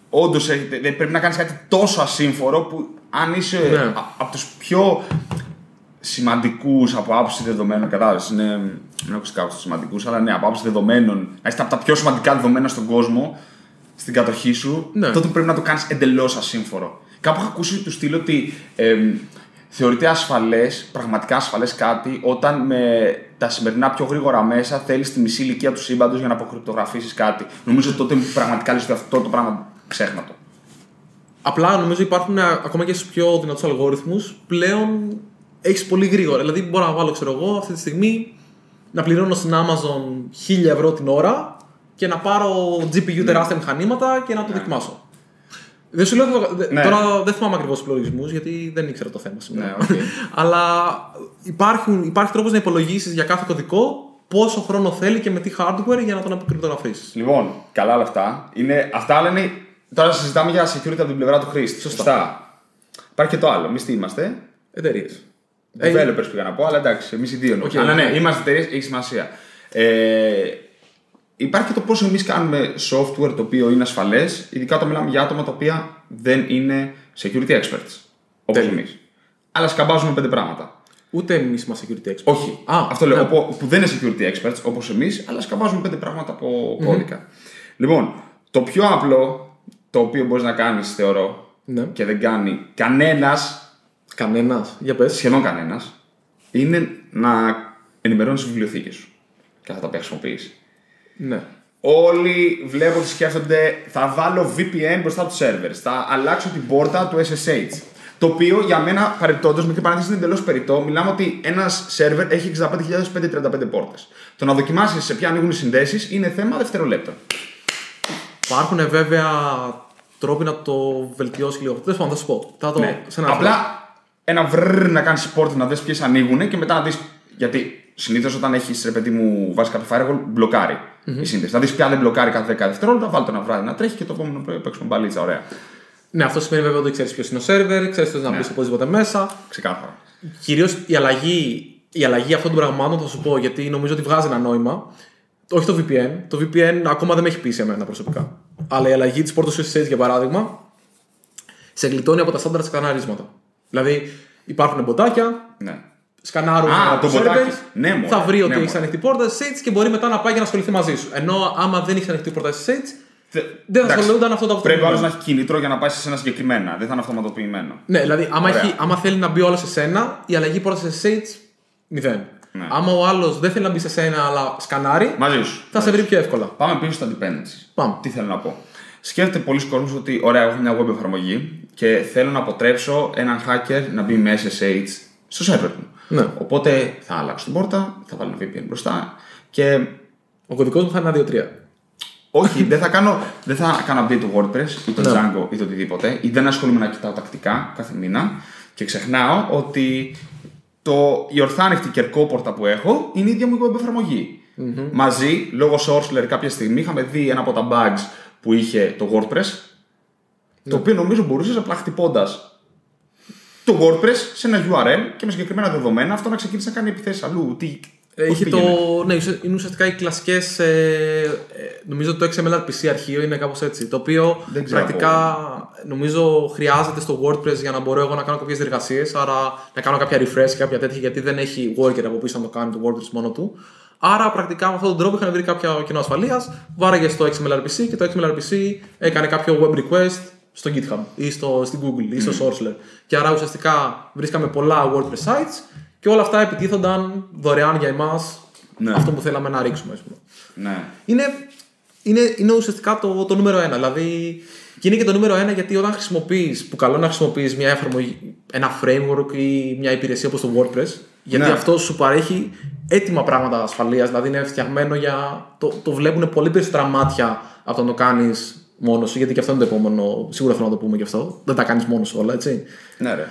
όντως πρέπει να κάνεις κάτι τόσο ασύμφορο που αν είσαι από τους πιο σημαντικούς από άποψη δεδομένων, κατάλαβες, δεν έχω κάποιο σημαντικούς, αλλά από άποψη δεδομένων, να είστε από τα πιο σημαντικά δεδομένα στον κόσμο, στην κατοχή σου, τότε πρέπει να το κάνεις εντελώς ασύμφορο. Κάπου είχα ακούσει του στυλ ότι θεωρείται ασφαλές, πραγματικά ασφαλές κάτι, όταν με τα σημερινά πιο γρήγορα μέσα θέλεις τη μισή ηλικία του σύμπαντος για να αποκρυπτογραφήσεις κάτι. Νομίζω τότε πραγματικά λες αυτό το πράγμα ξέχνατο. Απλά νομίζω υπάρχουν ακόμα και στους πιο δυνατούς αλγόριθμους πλέον έχεις πολύ γρήγορα. Δηλαδή μπορώ να βάλω, ξέρω εγώ, αυτή τη στιγμή να πληρώνω στην Amazon 1.000 ευρώ την ώρα και να πάρω GPU τεράστια μηχανήματα και να το δοκιμάσω. Δεν σου λέω, τώρα δεν θυμάμαι ακριβώς τους υπολογισμούς γιατί δεν ήξερα το θέμα σήμερα. Ναι, okay. Αλλά υπάρχει τρόπος να υπολογίσεις για κάθε κωδικό πόσο χρόνο θέλει και με τι hardware για να τον αποκρυπτογραφήσεις. Λοιπόν, καλά όλα αυτά. Αυτά λένε. Τώρα συζητάμε για security από την πλευρά του χρήστη. Σωστά. Υπάρχει και το άλλο. Εμείς τι είμαστε? Εταιρείες. Developers πήγα να πω, αλλά εντάξει, εμείς οι δύο εννοούμε. Αλλά ναι, είμαστε εταιρείες, έχει σημασία. Υπάρχει και το πόσο εμείς κάνουμε software το οποίο είναι ασφαλές, ειδικά όταν μιλάμε για άτομα τα οποία δεν είναι security experts. Όπως εμείς. Αλλά σκαμπάζουμε 5 πράγματα. Ούτε εμείς είμαστε security experts. Όχι. Αυτό λέω. Που δεν είναι security experts όπως εμείς, αλλά σκαμπάζουμε 5 πράγματα από κώδικα. Λοιπόν, το πιο απλό το οποίο μπορείς να κάνεις, θεωρώ, και δεν κάνει κανένας. Κανένας, για πες. Σχεδόν κανένας, είναι να ενημερώνεις τις βιβλιοθήκες σου και θα τα χρησιμοποιείς. Ναι. Όλοι βλέπω ότι σκέφτονται, θα βάλω VPN μπροστά από τους servers, θα αλλάξω την πόρτα του SSH. Το οποίο για μένα, παρεπτόντως, με την παρένθεση είναι εντελώς περιττό. Μιλάμε ότι ένας server έχει 65.535 πόρτες. Το να δοκιμάσεις σε ποια ανοίγουν οι συνδέσεις είναι θέμα δευτερολέπτων. Υπάρχουν βέβαια τρόποι να το βελτιώσει λίγο. Δεν θα σου πω. Απλά ένα βρρρ να κάνει support, να δει ποιε ανοίγουν και μετά να δει. Γιατί συνήθως όταν έχει, ρε παιδί μου, βάζει κάποιο firewall, μπλοκάρει η σύνδεση. Να δει ποια δεν μπλοκάρει κάθε 10 δευτερόλεπτα, βάλει το ένα βράδυ να τρέχει και το επόμενο πρωί παίξουμε μπαλίτσα. Ωραία. Ναι, αυτό σημαίνει βέβαια ότι ξέρει ποιο είναι ο server, ξέρει ποιο να μπει οπωσδήποτε μέσα. Ξεκάθαρα. Κυρίως η αλλαγή αυτών των πραγμάτων θα σου πω, γιατί νομίζω ότι βγάζει ένα νόημα. Όχι το VPN. Το VPN ακόμα δεν με έχει πει σε εμένα προσωπικά. Αλλά η αλλαγή της πόρτας SSH για παράδειγμα σε γλιτώνει από τα στάνταρτ σκαναρίσματα. Δηλαδή υπάρχουν μποτάκια, σκανάρουν τους servers, θα βρει ότι έχει ανοιχτή πόρτα SSH και μπορεί μετά να πάει για να ασχοληθεί μαζί σου. Ενώ άμα δεν έχει ανοιχτή πόρτα SSH, δεν θα ασχολούνταν αυτό το αποτέλεσμα. Πρέπει άλλο να έχει κίνητρο για να πάει σε σένα συγκεκριμένα. Δεν θα είναι αυτοματοποιημένο. Ναι, δηλαδή άμα θέλει να μπει όλα σε σένα, η αλλαγή πόρτα SSH 0. Ναι. Άμα ο άλλος δεν θέλει να μπει σε σένα, αλλά σκανάρει, θα σε βρει πιο εύκολα. Πάμε πίσω στα dependencies. Τι θέλω να πω. Σκέφτεται πολλοί κόσμος ότι ωραία, έχω μια web εφαρμογή και θέλω να αποτρέψω έναν hacker να μπει με SSH στο server μου. Ναι. Οπότε θα αλλάξω την πόρτα, θα βάλω ένα VPN μπροστά και. Ο κωδικός μου θα είναι 1-2-3. Όχι, δεν θα κάνω update του WordPress ή το Django ή το οτιδήποτε, ή δεν ασχολούμαι να κοιτάω τακτικά κάθε μήνα και ξεχνάω ότι. Η ορθάνευτη κερκόπορτα που έχω είναι η ίδια μου η web εφαρμογή. Μαζί, λόγω sourcelr, κάποια στιγμή είχαμε δει ένα από τα bugs που είχε το WordPress, το οποίο νομίζω μπορούσες απλά χτυπώντας το WordPress σε ένα URL και με συγκεκριμένα δεδομένα αυτό να ξεκίνησε να κάνει επιθέσεις αλλού. Είναι ουσιαστικά οι κλασικές. Νομίζω το XMLRPC αρχείο είναι κάπως έτσι. Το οποίο πρακτικά νομίζω χρειάζεται στο WordPress για να μπορώ εγώ να κάνω κάποιες διεργασίες. Άρα να κάνω κάποια refresh και κάποια τέτοια, γιατί δεν έχει worker από πίσω να το κάνει το WordPress μόνο του. Άρα πρακτικά με αυτόν τον τρόπο είχαν βρει κάποια κοινό ασφαλείας. Βάραγε στο XMLRPC και το XMLRPC έκανε κάποιο web request στο GitHub ή στην Google ή στο sourcelr. Και άρα ουσιαστικά βρίσκαμε πολλά WordPress sites. Και όλα αυτά επιτίθονταν δωρεάν για εμάς αυτό που θέλαμε να ρίξουμε, ας πούμε. Ναι. Είναι είναι ουσιαστικά το νούμερο ένα. Δηλαδή, και είναι και το νούμερο ένα γιατί όταν χρησιμοποιείς, που καλό να χρησιμοποιείς μια εφαρμογή, ένα framework ή μια υπηρεσία όπως το WordPress, γιατί αυτό σου παρέχει έτοιμα πράγματα ασφαλείας. Δηλαδή είναι φτιαγμένο για. Το βλέπουν πολύ περισσότερα μάτια από το να το κάνεις μόνος σου, γιατί και αυτό είναι το επόμενο. Σίγουρα θέλω να το πούμε και αυτό. Δεν τα κάνεις μόνος όλα, έτσι. Ναι, ρε.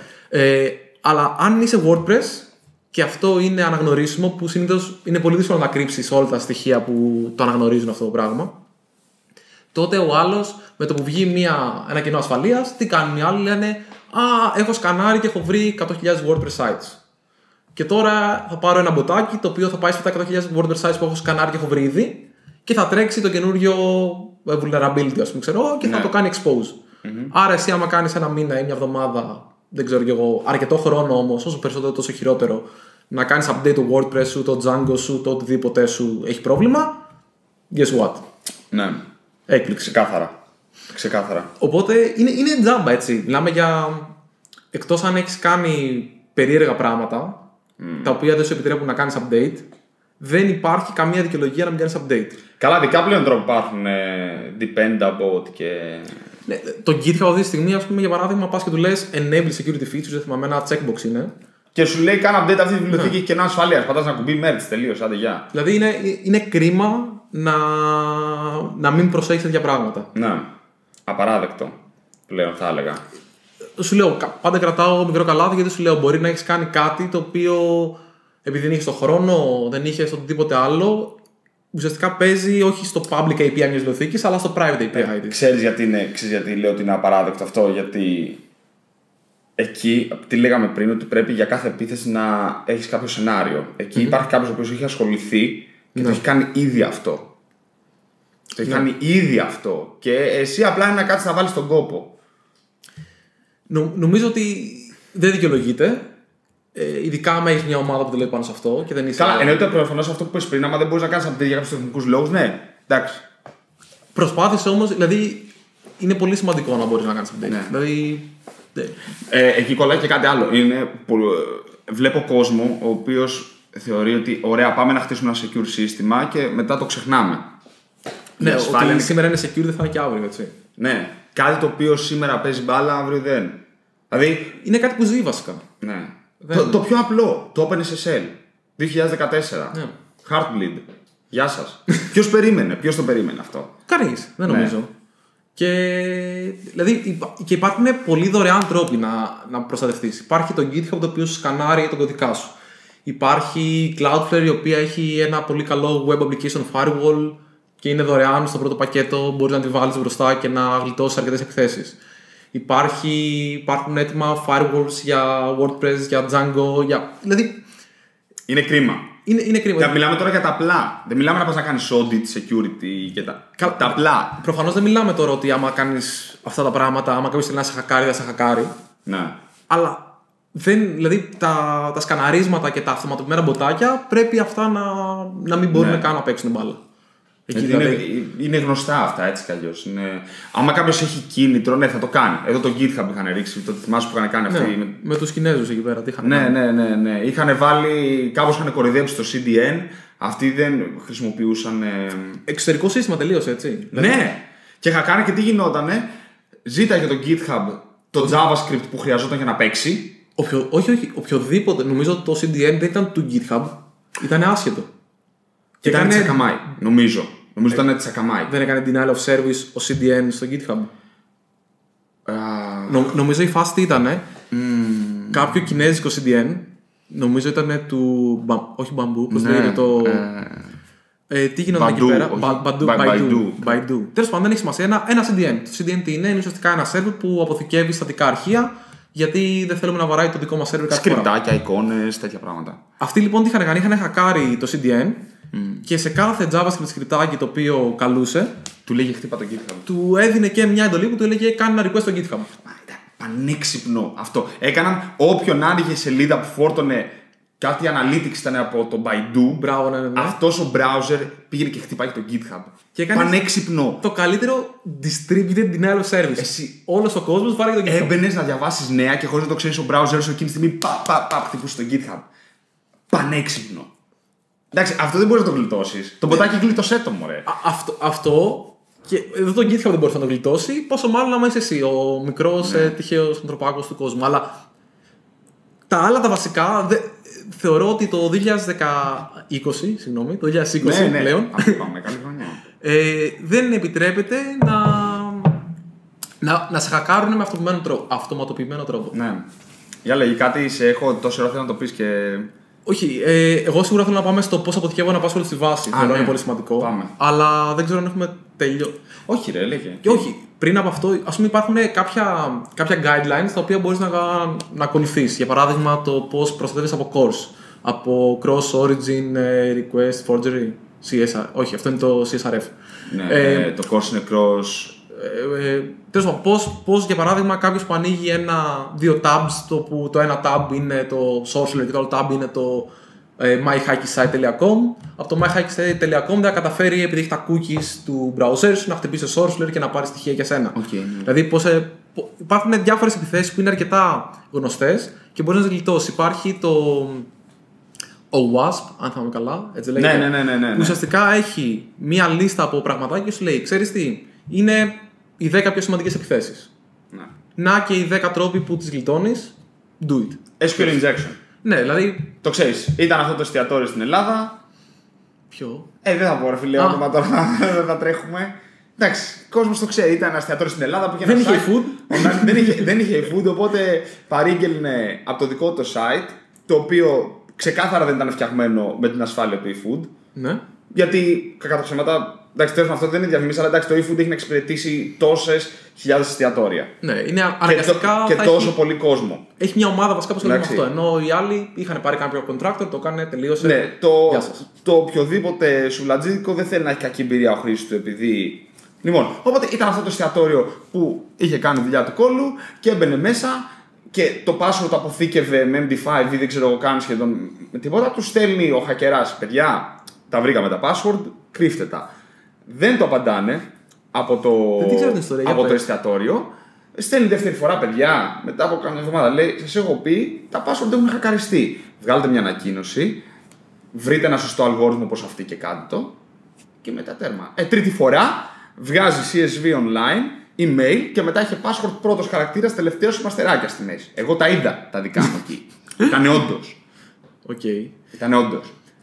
Αλλά αν είσαι WordPress, και αυτό είναι αναγνωρίσιμο, που συνήθως είναι πολύ δύσκολο να κρύψεις όλα τα στοιχεία που το αναγνωρίζουν αυτό το πράγμα. Τότε ο άλλος, με το που βγει ένα κενό ασφαλείας, τι κάνουν οι άλλοι? Λένε «Α, έχω σκανάρει και έχω βρει 100.000 WordPress sites. Και τώρα θα πάρω ένα μποτάκι το οποίο θα πάει σε τα 100.000 WordPress sites που έχω σκανάρει και έχω βρει ήδη και θα τρέξει το καινούριο vulnerability, ας πούμε, ξέρω, και θα το κάνει expose». Mm-hmm. Άρα εσύ άμα κάνεις ένα μήνα ή μια εβδομάδα, δεν ξέρω κι εγώ, αρκετό χρόνο όμως, όσο περισσότερο τόσο χειρότερο, να κάνεις update το WordPress σου, το Django σου, το οτιδήποτε σου έχει πρόβλημα, guess what? Ναι. Έκπληξη. Ξεκάθαρα. Οπότε είναι τζάμπα, έτσι. Μιλάμε για. Εκτός αν έχεις κάνει περίεργα πράγματα, τα οποία δεν σου επιτρέπουν να κάνεις update, δεν υπάρχει καμία δικαιολογία να μην κάνεις update. Καλά, δικά πλέον τρόποι υπάρχουν. Dependable και. Ναι, το GitHub αυτή τη στιγμή, ας πούμε, για παράδειγμα, πας και του λες Enable security features, δεν θυμάμαι, ένα checkbox είναι. Και σου λέει κάνε update αυτή τη βιβλιοθήκη και κενά ασφαλείας. Πατάς ένα κουμπί, merge, τελείως, άντε γεια. Δηλαδή είναι κρίμα να μην προσέχεις τέτοια πράγματα. Ναι. Απαράδεκτο πλέον, θα έλεγα. Σου λέω, πάντα κρατάω μικρό καλάθι, γιατί σου λέω μπορεί να έχεις κάνει κάτι το οποίο επειδή δεν είχες το χρόνο, δεν είχες οτιδήποτε άλλο. Ουσιαστικά παίζει όχι στο public API μιας βιβλιοθήκης, αλλά στο private API. Ξέρεις γιατί λέω ότι είναι απαράδεκτο αυτό? Γιατί εκεί, τι λέγαμε πριν, ότι πρέπει για κάθε επίθεση να έχεις κάποιο σενάριο. Εκεί υπάρχει κάποιος ο οποίος έχει ασχοληθεί και το έχει κάνει ήδη αυτό. Το έχει κάνει ήδη αυτό. Και εσύ απλά είναι να κάτσεις να βάλεις τον κόπο. Νομίζω ότι δεν δικαιολογείται. Ειδικά άμα έχεις μια ομάδα που δουλεύει πάνω σε αυτό και δεν είσαι. Καλά, εννοείται προφανώς αυτό που πες πριν, άμα δεν μπορείς να κάνεις update για κάποιους τεχνικούς λόγους, ναι, εντάξει. Προσπάθησε όμως, δηλαδή είναι πολύ σημαντικό να μπορείς να κάνεις update. Ναι. Δηλαδή. Εκεί κολλάει και κάτι άλλο. Βλέπω κόσμο ο οποίος θεωρεί ότι ωραία, πάμε να χτίσουμε ένα secure σύστημα και μετά το ξεχνάμε. Ναι, ότι σήμερα είναι secure, δεν θα είναι και αύριο, έτσι. Ναι, κάτι το οποίο σήμερα παίζει μπάλα, αύριο δεν. Δηλαδή. Είναι κάτι που ζει βασικά. Ναι. Το πιο απλό, το OpenSSL 2014, Heartbleed, γεια σας. Ποιος το περίμενε αυτό? Κανείς, δεν νομίζω. Και, δηλαδή, και υπάρχουν πολύ δωρεάν τρόποι να προστατευτείς. Υπάρχει το GitHub το οποίο σου σκανάρει τον κωδικά σου. Υπάρχει Cloudflare η οποία έχει ένα πολύ καλό web application firewall και είναι δωρεάν στο πρώτο πακέτο, μπορείς να τη βάλεις μπροστά και να γλιτώσεις αρκετές επιθέσεις. Υπάρχουν έτοιμα firewalls για WordPress, για Django, για. Δηλαδή. Είναι κρίμα. Μιλάμε τώρα για τα απλά. Δεν μιλάμε να πας να κάνεις audit, security και τα απλά. Προφανώς δεν μιλάμε τώρα ότι άμα κάνεις αυτά τα πράγματα, άμα κάποιος θέλει να σε χακάρει, δεν σε χακάρει. Ναι. Αλλά δηλαδή τα σκαναρίσματα και τα αυτοματοποιημένα μποτάκια πρέπει αυτά να μην μπορούν καν να παίξουν μπάλα. Είναι γνωστά αυτά, έτσι κι αλλιώς. Άμα κάποιος έχει κίνητρο, ναι, θα το κάνει. Εδώ το GitHub είχαν ρίξει, το θυμάσαι που είχαν κάνει αυτοί. Ναι, με τους Κινέζους εκεί πέρα, τι είχαν κάνει. Ναι. Είχαν βάλει, κάπως είχαν κοροϊδέψει το CDN, αυτοί δεν χρησιμοποιούσαν. Εξωτερικό σύστημα τελείως, έτσι. Ναι, και είχαν κάνει και τι γινότανε. Ζήταγε το GitHub το JavaScript που χρειαζόταν για να παίξει. Όχι, οποιοδήποτε. Νομίζω ότι το CDN δεν ήταν του GitHub, ήταν άσχετο. Και ήταν τσακαμάι, νομίζω. Νομίζω ήταν τσακαμάι. Δεν έκανε denial of service ο CDN στο GitHub. Νομίζω η φάση τι ήτανε. Κάποιο κινέζικο CDN. Νομίζω ήτανε του. Όχι Bamboo, πώς λέγεται το. Τι γινόταν εκεί πέρα? Baidu. Τέλος πάντων, δεν έχει σημασία. Ένα CDN. Το CDN τι είναι ουσιαστικά ένα server που αποθηκεύει στατικά αρχεία. Γιατί δεν θέλουμε να βαράει το δικό μας server κάθε φορά. Σκριπτάκια, εικόνες, τέτοια πράγματα. Αυτοί λοιπόν τι είχαν κάνει? Είχαν χακάρει το CDN. Και σε κάθε JavaScript σκριπτάκι το οποίο καλούσε, του λέγε χτύπα το GitHub. Του έδινε και μια εντολή που του έλεγε κάνε ένα request στο GitHub. Πανέξυπνο αυτό. Έκαναν όποιον άνοιγε σελίδα που φόρτωνε κάτι analytics ήταν από το Baidu. Μπράβο, ναι. Αυτός ο browser πήγαινε και χτυπάει το GitHub. Και έκανε πανέξυπνο. Το καλύτερο distributed denial of service. Εσύ, όλος ο κόσμος βάρει το GitHub. Έμπαινες να διαβάσεις νέα και χωρίς να το ξέρεις ο browser σου εκείνη τη στιγμή χτυπούσε το GitHub. Πανέξυπνο. Εντάξει, αυτό δεν μπορεί να το γλιτώσει. Το ποτάκι γλίτωσέ το, μωρέ. Αυτό. Και εδώ το GitHub δεν μπορεί να το γλιτώσει. Πόσο μάλλον άμα είσαι εσύ, ο μικρός τυχαίος ανθρωπάκος του κόσμου. Αλλά τα άλλα τα βασικά. Θεωρώ ότι το 2020 πλέον. Αυτό πάμε, καλή χρονιά. Δεν επιτρέπεται να σε χακάρουν με αυτοματοποιημένο τρόπο. Ναι. Για λέγει κάτι, σε έχω τόσο ώρα θέλω να το πεις και. Όχι, εγώ σίγουρα θέλω να πάμε στο πώς αποθηκεύω ένα password στη βάση. Θεωρώ είναι πολύ σημαντικό. Πάμε. Αλλά δεν ξέρω αν έχουμε τελειώσει. Όχι, ρε, λέγε. Και όχι, πριν από αυτό, ας πούμε, υπάρχουν κάποια guidelines τα οποία μπορείς να ακολουθείς. Για παράδειγμα, το πώς προστατεύεις από CORS. Από Cross Origin Request Forgery. CSR. Όχι, αυτό είναι το CSRF. Ναι, το CORS είναι Cross. Τέλος πάντων, πώς για παράδειγμα κάποιος που ανοίγει δύο tabs, που το ένα tab είναι το social και το άλλο tab είναι το myhackysite.com. Από το myhackysite.com θα καταφέρει, επειδή έχει τα cookies του browser σου, να χτυπήσει το social και να πάρει στοιχεία για σένα. Okay. Δηλαδή, υπάρχουν διάφορες επιθέσεις που είναι αρκετά γνωστές και μπορεί να τις γλιτώσει. Υπάρχει το OWASP, αν θυμάμαι καλά, έτσι λέγεται. Ναι. Ουσιαστικά έχει μία λίστα από πραγματάκια και σου λέει, ξέρεις τι. Είναι οι 10 πιο σημαντικές επιθέσεις. Να και οι 10 τρόποι που τις γλιτώνεις. Do it. SQL injection. Ναι, δηλαδή. Το ξέρεις. Ήταν αυτό το εστιατόριο στην Ελλάδα. Ποιο? Δεν θα πω, ρε φίλε, όνομα τώρα. Δεν θα τρέχουμε. Εντάξει, ο κόσμος το ξέρει. Ήταν ένα εστιατόριο στην Ελλάδα που είχε ένα site. Δεν είχε food, οπότε παρήγγελνε από το δικό του site. Το οποίο ξεκάθαρα δεν ήταν φτιαγμένο με την ασφάλεια του e-food. Ναι. Γιατί κατά τα ψέματα. Εντάξει, τέλος αυτό δεν είναι διαφημίσεις, αλλά εντάξει, το e-food έχει εξυπηρετήσει τόσες χιλιάδες εστιατόρια. Ναι, είναι αναγκαστικά. Και τόσο πολύ κόσμο. Έχει μια ομάδα βασικά που ασχολείται με αυτό. Ενώ οι άλλοι είχαν πάρει κάποιο contractor, το έκανε, τελείωσε. Ναι, το οποιοδήποτε σουβλατζίδικο δεν θέλει να έχει κακή εμπειρία ο χρήστης του, επειδή. Λοιπόν, οπότε ήταν αυτό το εστιατόριο που είχε κάνει δουλειά του κόλλου και έμπαινε μέσα και το password το αποθήκευε με MD5 ή δεν ξέρω εγώ καν σχεδόν με τίποτα. Του στέλνει ο χακεράς, παιδιά, τα βρήκαμε τα password, κρύφτε τα. Δεν το απαντάνε από το εστιατόριο. Στέλνει δεύτερη φορά, παιδιά, μετά από κάποια εβδομάδα. Λέει: σας έχω πει, τα password έχουν χακαριστεί. Βγάλετε μια ανακοίνωση, βρείτε ένα σωστό αλγόριθμο όπως αυτή και κάντε το. Και μετά τέρμα. Τρίτη φορά βγάζει CSV online, email και μετά είχε password πρώτος χαρακτήρας, τελευταίος μαστεράκια στη μέση. Εγώ τα είδα τα δικά μου εκεί. Ήτανε όντως.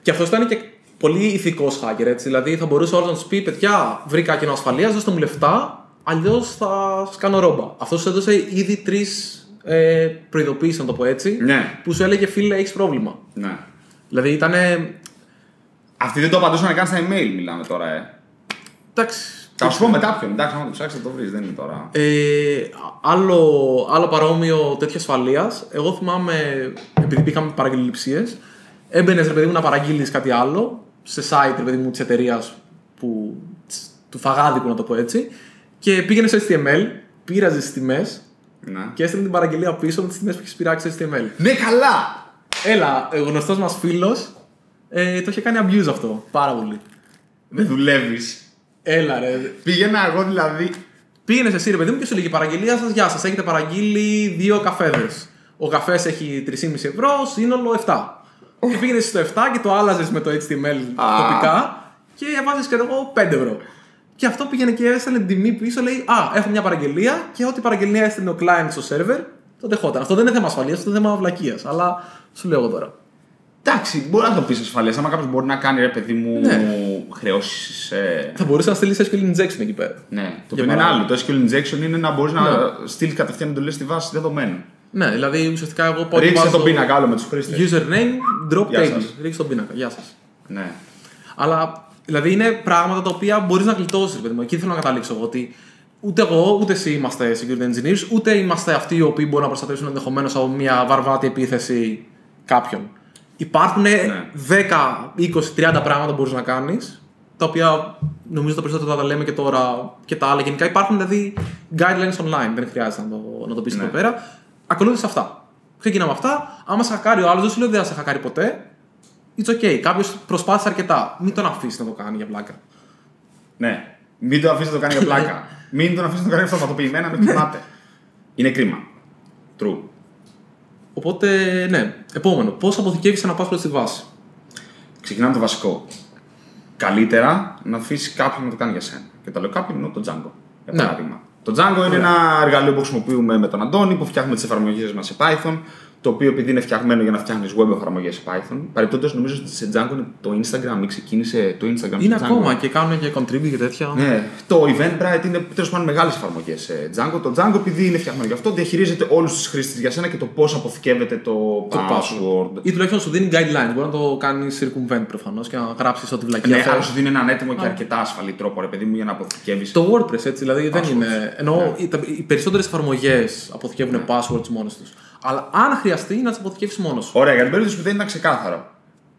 Και αυτό ήταν και. Πολύ ηθικός hacker, έτσι. Δηλαδή θα μπορούσε όλος να του πει: παιδιά, βρήκα κενό ασφαλείας, δώστε μου λεφτά, αλλιώς θα σας κάνω ρόμπα. Αυτό σου έδωσε ήδη 3 προειδοποίησεις, να το πω έτσι, ναι. Που σου έλεγε: φίλε, έχεις πρόβλημα. Ναι. Δηλαδή ήταν. Αυτοί δεν το απαντούσαν καν στα email, μιλάμε τώρα, Εντάξει. Θα σου πω μετά ποιον, εντάξει, άμα το ψάξεις θα το βρεις, δεν είναι τώρα. Άλλο παρόμοιο τέτοια ασφαλείας, εγώ θυμάμαι, επειδή πήγαμε παραγγελιψίες. Έμπαινες, ρε παιδί μου, να παραγγείλεις κάτι άλλο σε site, ρε παιδί μου, της εταιρείας του φαγάδικου, να το πω έτσι, και πήγαινες στο HTML, πήραζες τις τιμές και έστειλε την παραγγελία πίσω με τις τιμές που έχεις πειράξει στο HTML. Ναι, καλά! Έλα, ο γνωστός μας φίλος το είχε κάνει abuse αυτό πάρα πολύ. Δεν δουλεύεις. Έλα, ρε. Πήγαινα εγώ δηλαδή. Πήγαινες εσύ, ρε παιδί μου, και σου λέγει: παραγγελία σας, γεια σας, έχετε παραγγείλει 2 καφέδες. Ο καφές έχει 3,5 ευρώ, σύνολο 7. Και πήγαινε στο 7 και το άλλαζε με το HTML τοπικά και έβαζε και εγώ 5 ευρώ. Και αυτό πήγαινε και έστελνε την τιμή πίσω, λέει: έχω μια παραγγελία και ό,τι παραγγελία έστελνε ο client στο server, το δεχόταν. Αυτό δεν είναι θέμα ασφαλείας, αυτό είναι θέμα βλακείας. Αλλά σου λέω εγώ τώρα. Εντάξει, μπορεί να το πει ασφαλείας. Άμα κάποιο μπορεί να κάνει, ρε παιδί μου, χρεώσεις. Θα μπορούσε να στείλει SQL injection εκεί πέρα. Ναι, το είναι άλλο. Το SQL injection είναι να μπορεί να στείλει κατευθείαν εντολές στη βάση δεδομένων. Ναι, δηλαδή ουσιαστικά εγώ πάω. Ρίξε τον πίνακα άλλο με τους χρήστες. Username, drop tables. Ρίξε τον πίνακα, γεια σας. Ναι. Αλλά δηλαδή είναι πράγματα τα οποία μπορείς να γλιτώσεις, παιδί μου. Εκεί θέλω να καταλήξω εγώ ότι ούτε εγώ ούτε εσύ είμαστε security engineers, ούτε είμαστε αυτοί οι οποίοι μπορούν να προστατεύσουν ενδεχομένως από μια βαρβάτη επίθεση κάποιον. Υπάρχουν 10, 20, 30 πράγματα που μπορείς να κάνεις, τα οποία νομίζω τα περισσότερα τα λέμε και τώρα και τα άλλα. Γενικά υπάρχουν δηλαδή guidelines online, δεν χρειάζεται να το πεις εδώ πέρα. Ακολούθησε αυτά. Ξεκινάμε αυτά. Άμα σε χακάρει ο άλλος, δεν σου λέω ότι δεν θα σε χακάρει ποτέ. It's okay. Κάποιος προσπάθησε αρκετά. Μην τον αφήσει να το κάνει για πλάκα. Ναι. Μην τον αφήσει να το κάνει για πλάκα. Μην τον αφήσει να το κάνει αυτοματοποιημένα, μην κοιμάται. Είναι κρίμα. True. Οπότε, ναι. Επόμενο. Πώς αποθηκεύεις ένα password στη βάση. ξεκινάμε το βασικό. Καλύτερα να αφήσει κάποιον να το κάνει για σένα. Και όταν λέω κάποιον, εννοώ το Django. Για παράδειγμα. Το Django είναι ένα εργαλείο που χρησιμοποιούμε με τον Αντώνη, που φτιάχνουμε τις εφαρμογές μας σε Python. Το οποίο επειδή είναι φτιαγμένο για να φτιάχνεις web εφαρμογές σε Python. Παρεπιπτόντως, νομίζω ότι σε Django είναι το Instagram, ή ξεκίνησε το Instagram. Είναι ακόμα και κάνουν και contribute και τέτοια. Ναι, το Eventbrite είναι τέλος πάντων μεγάλες εφαρμογές σε Django. Το Django, επειδή είναι φτιαγμένο γι' αυτό, διαχειρίζεται όλους τους χρήστες για σένα και το πώς αποθηκεύεται το password. Ή τουλάχιστον σου δίνει guidelines. Μπορεί να το κάνει circumvent προφανώς και να γράψει ό,τι βλακεία. Ναι, αλλά σου δίνει έναν έτοιμο και αρκετά ασφαλή τρόπο, ρε παιδί μου, για να αποθηκεύει. Το WordPress έτσι, δηλαδή δεν είναι. Ενώ οι περισσότερες εφαρμογές αποθηκεύουν passwords μόνες τους. Αλλά αν χρειαστεί να τις αποθηκεύσεις μόνος σου. Ωραία, για την περίπτωση που δεν ήταν ξεκάθαρο.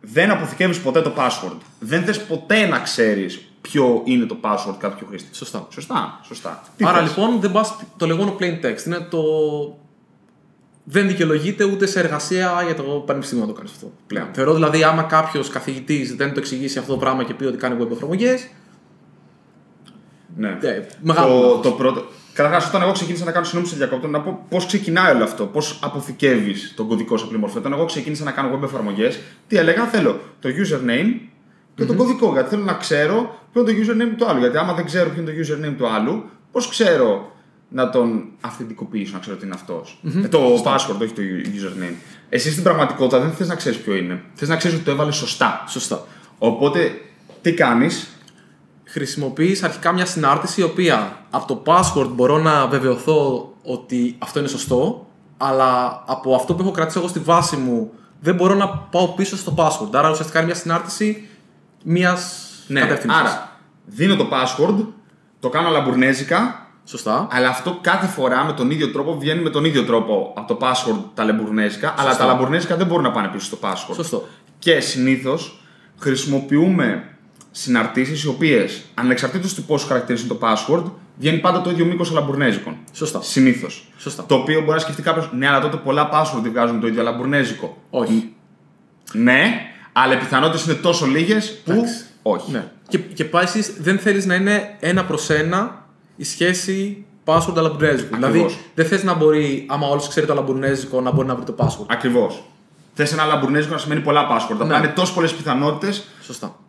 Δεν αποθηκεύεις ποτέ το password. Δεν θες ποτέ να ξέρεις ποιο είναι το password κάποιου χρήστη. Σωστά. Άρα θες? Λοιπόν, δεν πας, το λεγόμενο plain text είναι το. Δεν δικαιολογείται ούτε σε εργασία για το πανεπιστήμιο να το κάνεις αυτό πλέον. Θεωρώ δηλαδή, άμα κάποιος καθηγητής δεν το εξηγήσει αυτό το πράγμα και πει ότι κάνει web εφαρμογές. Ναι. Το πρώτο. Καταρχάς, όταν εγώ ξεκίνησα να κάνω να πω πώς ξεκινάει όλο αυτό, πώς αποθηκεύεις τον κωδικό σε απλή μορφή. Όταν εγώ ξεκίνησα να κάνω web εφαρμογές, τι έλεγα, θέλω το username και τον κωδικό. Γιατί θέλω να ξέρω ποιο είναι το username του άλλου. Γιατί άμα δεν ξέρω ποιο είναι το username του άλλου, πώς ξέρω να τον αυθεντικοποιήσω, να ξέρω ότι είναι αυτός. Το password, όχι το username. Εσύ στην πραγματικότητα δεν θες να ξέρεις ποιο είναι. Θες να ξέρεις ότι το έβαλες σωστά. Οπότε τι κάνεις. Χρησιμοποιείς αρχικά μια συνάρτηση η οποία από το password μπορώ να βεβαιωθώ ότι αυτό είναι σωστό, αλλά από αυτό που έχω κρατήσει εγώ στη βάση μου δεν μπορώ να πάω πίσω στο password. Άρα ουσιαστικά είναι μια συνάρτηση μιας κατεύθυνσης. Άρα δίνω το password, το κάνω λαμπουρνέζικα, αλλά αυτό κάθε φορά με τον ίδιο τρόπο βγαίνει με τον ίδιο τρόπο από το password τα λαμπουρνέζικα, αλλά τα λαμπουρνέζικα δεν μπορούν να πάνε πίσω στο password. Και συνήθως χρησιμοποιούμε συναρτήσεις οι οποίες ανεξαρτήτως του πόσο χαρακτηρίζουν το password βγαίνει πάντα το ίδιο μήκος αλαμπουρνέζικων. Συνήθως. Το οποίο μπορεί να σκεφτεί κάποιος, ναι, αλλά τότε πολλά password βγάζουν το ίδιο αλαμπουρνέζικο. Όχι. Ναι, αλλά οι πιθανότητες είναι τόσο λίγες που. Όχι. Ναι. Και επίσης δεν θέλεις να είναι ένα προς ένα η σχέση password αλαμπουρνέζικου. Δηλαδή δεν θες να μπορεί, άμα όλος ξέρει το αλαμπουρνέζικο, να μπορεί να βρει το password. Ακριβώς. Θες ένα λαμπουρνέζικο να σημαίνει πολλά password. Απλά είναι τόσο πολλές πιθανότητες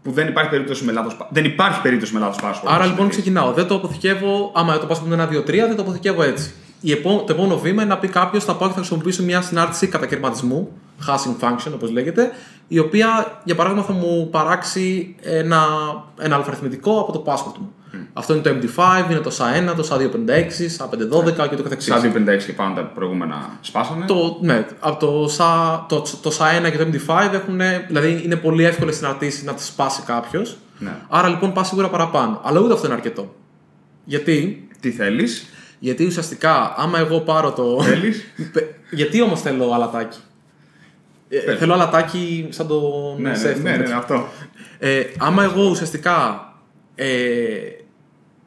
που δεν υπάρχει περίπτωση με λάθος password. Άρα λοιπόν ξεκινάω. Δεν το αποθηκεύω. Άμα το password είναι 1, 2, 3, δεν το αποθηκεύω έτσι. Το επόμενο βήμα είναι να πει κάποιος θα πάω και θα χρησιμοποιήσω μια συνάρτηση κατακαιρματισμού, hashing function όπως λέγεται, η οποία για παράδειγμα θα μου παράξει ένα αλφαριθμητικό από το password μου. Αυτό είναι το MD5, είναι το SHA-1, το SHA-256, SHA-512 και το καθεξής. SHA-256 και πάνω τα προηγούμενα σπάσανε. Ναι, από το SHA-1 και το MD5 έχουν, δηλαδή είναι πολύ εύκολες συναρτήσεις να τις σπάσει κάποιος. Ναι. Άρα λοιπόν πας σίγουρα παραπάνω. Αλλά ούτε αυτό είναι αρκετό. Γιατί. Τι θέλεις. Γιατί ουσιαστικά άμα εγώ πάρω το. Θέλεις. Γιατί όμως θέλω αλατάκι. Θέλω αλατάκι σαν το. Ναι, αυτό. Άμα εγώ ουσιαστικά.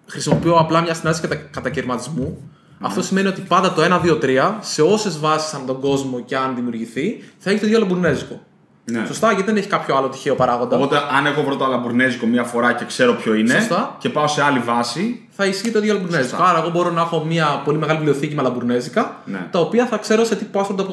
Χρησιμοποιώ απλά μια συνάντηση κατακαιρματισμού. Αυτό σημαίνει ότι πάντα το 1, 2, 3 σε όσες βάσεις ανά τον κόσμο και αν δημιουργηθεί θα έχει το ίδιο αλαμπουρνέζικο. Ναι. Σωστά, γιατί δεν έχει κάποιο άλλο τυχαίο παράγοντα. Οπότε, αν εγώ βρω το αλαμπουρνέζικο μία φορά και ξέρω ποιο είναι και πάω σε άλλη βάση, θα ισχύει το ίδιο αλαμπουρνέζικο. Άρα, εγώ μπορώ να έχω μια πολύ μεγάλη βιβλιοθήκη με αλαμπουρνέζικα τα οποία θα ξέρω σε τι password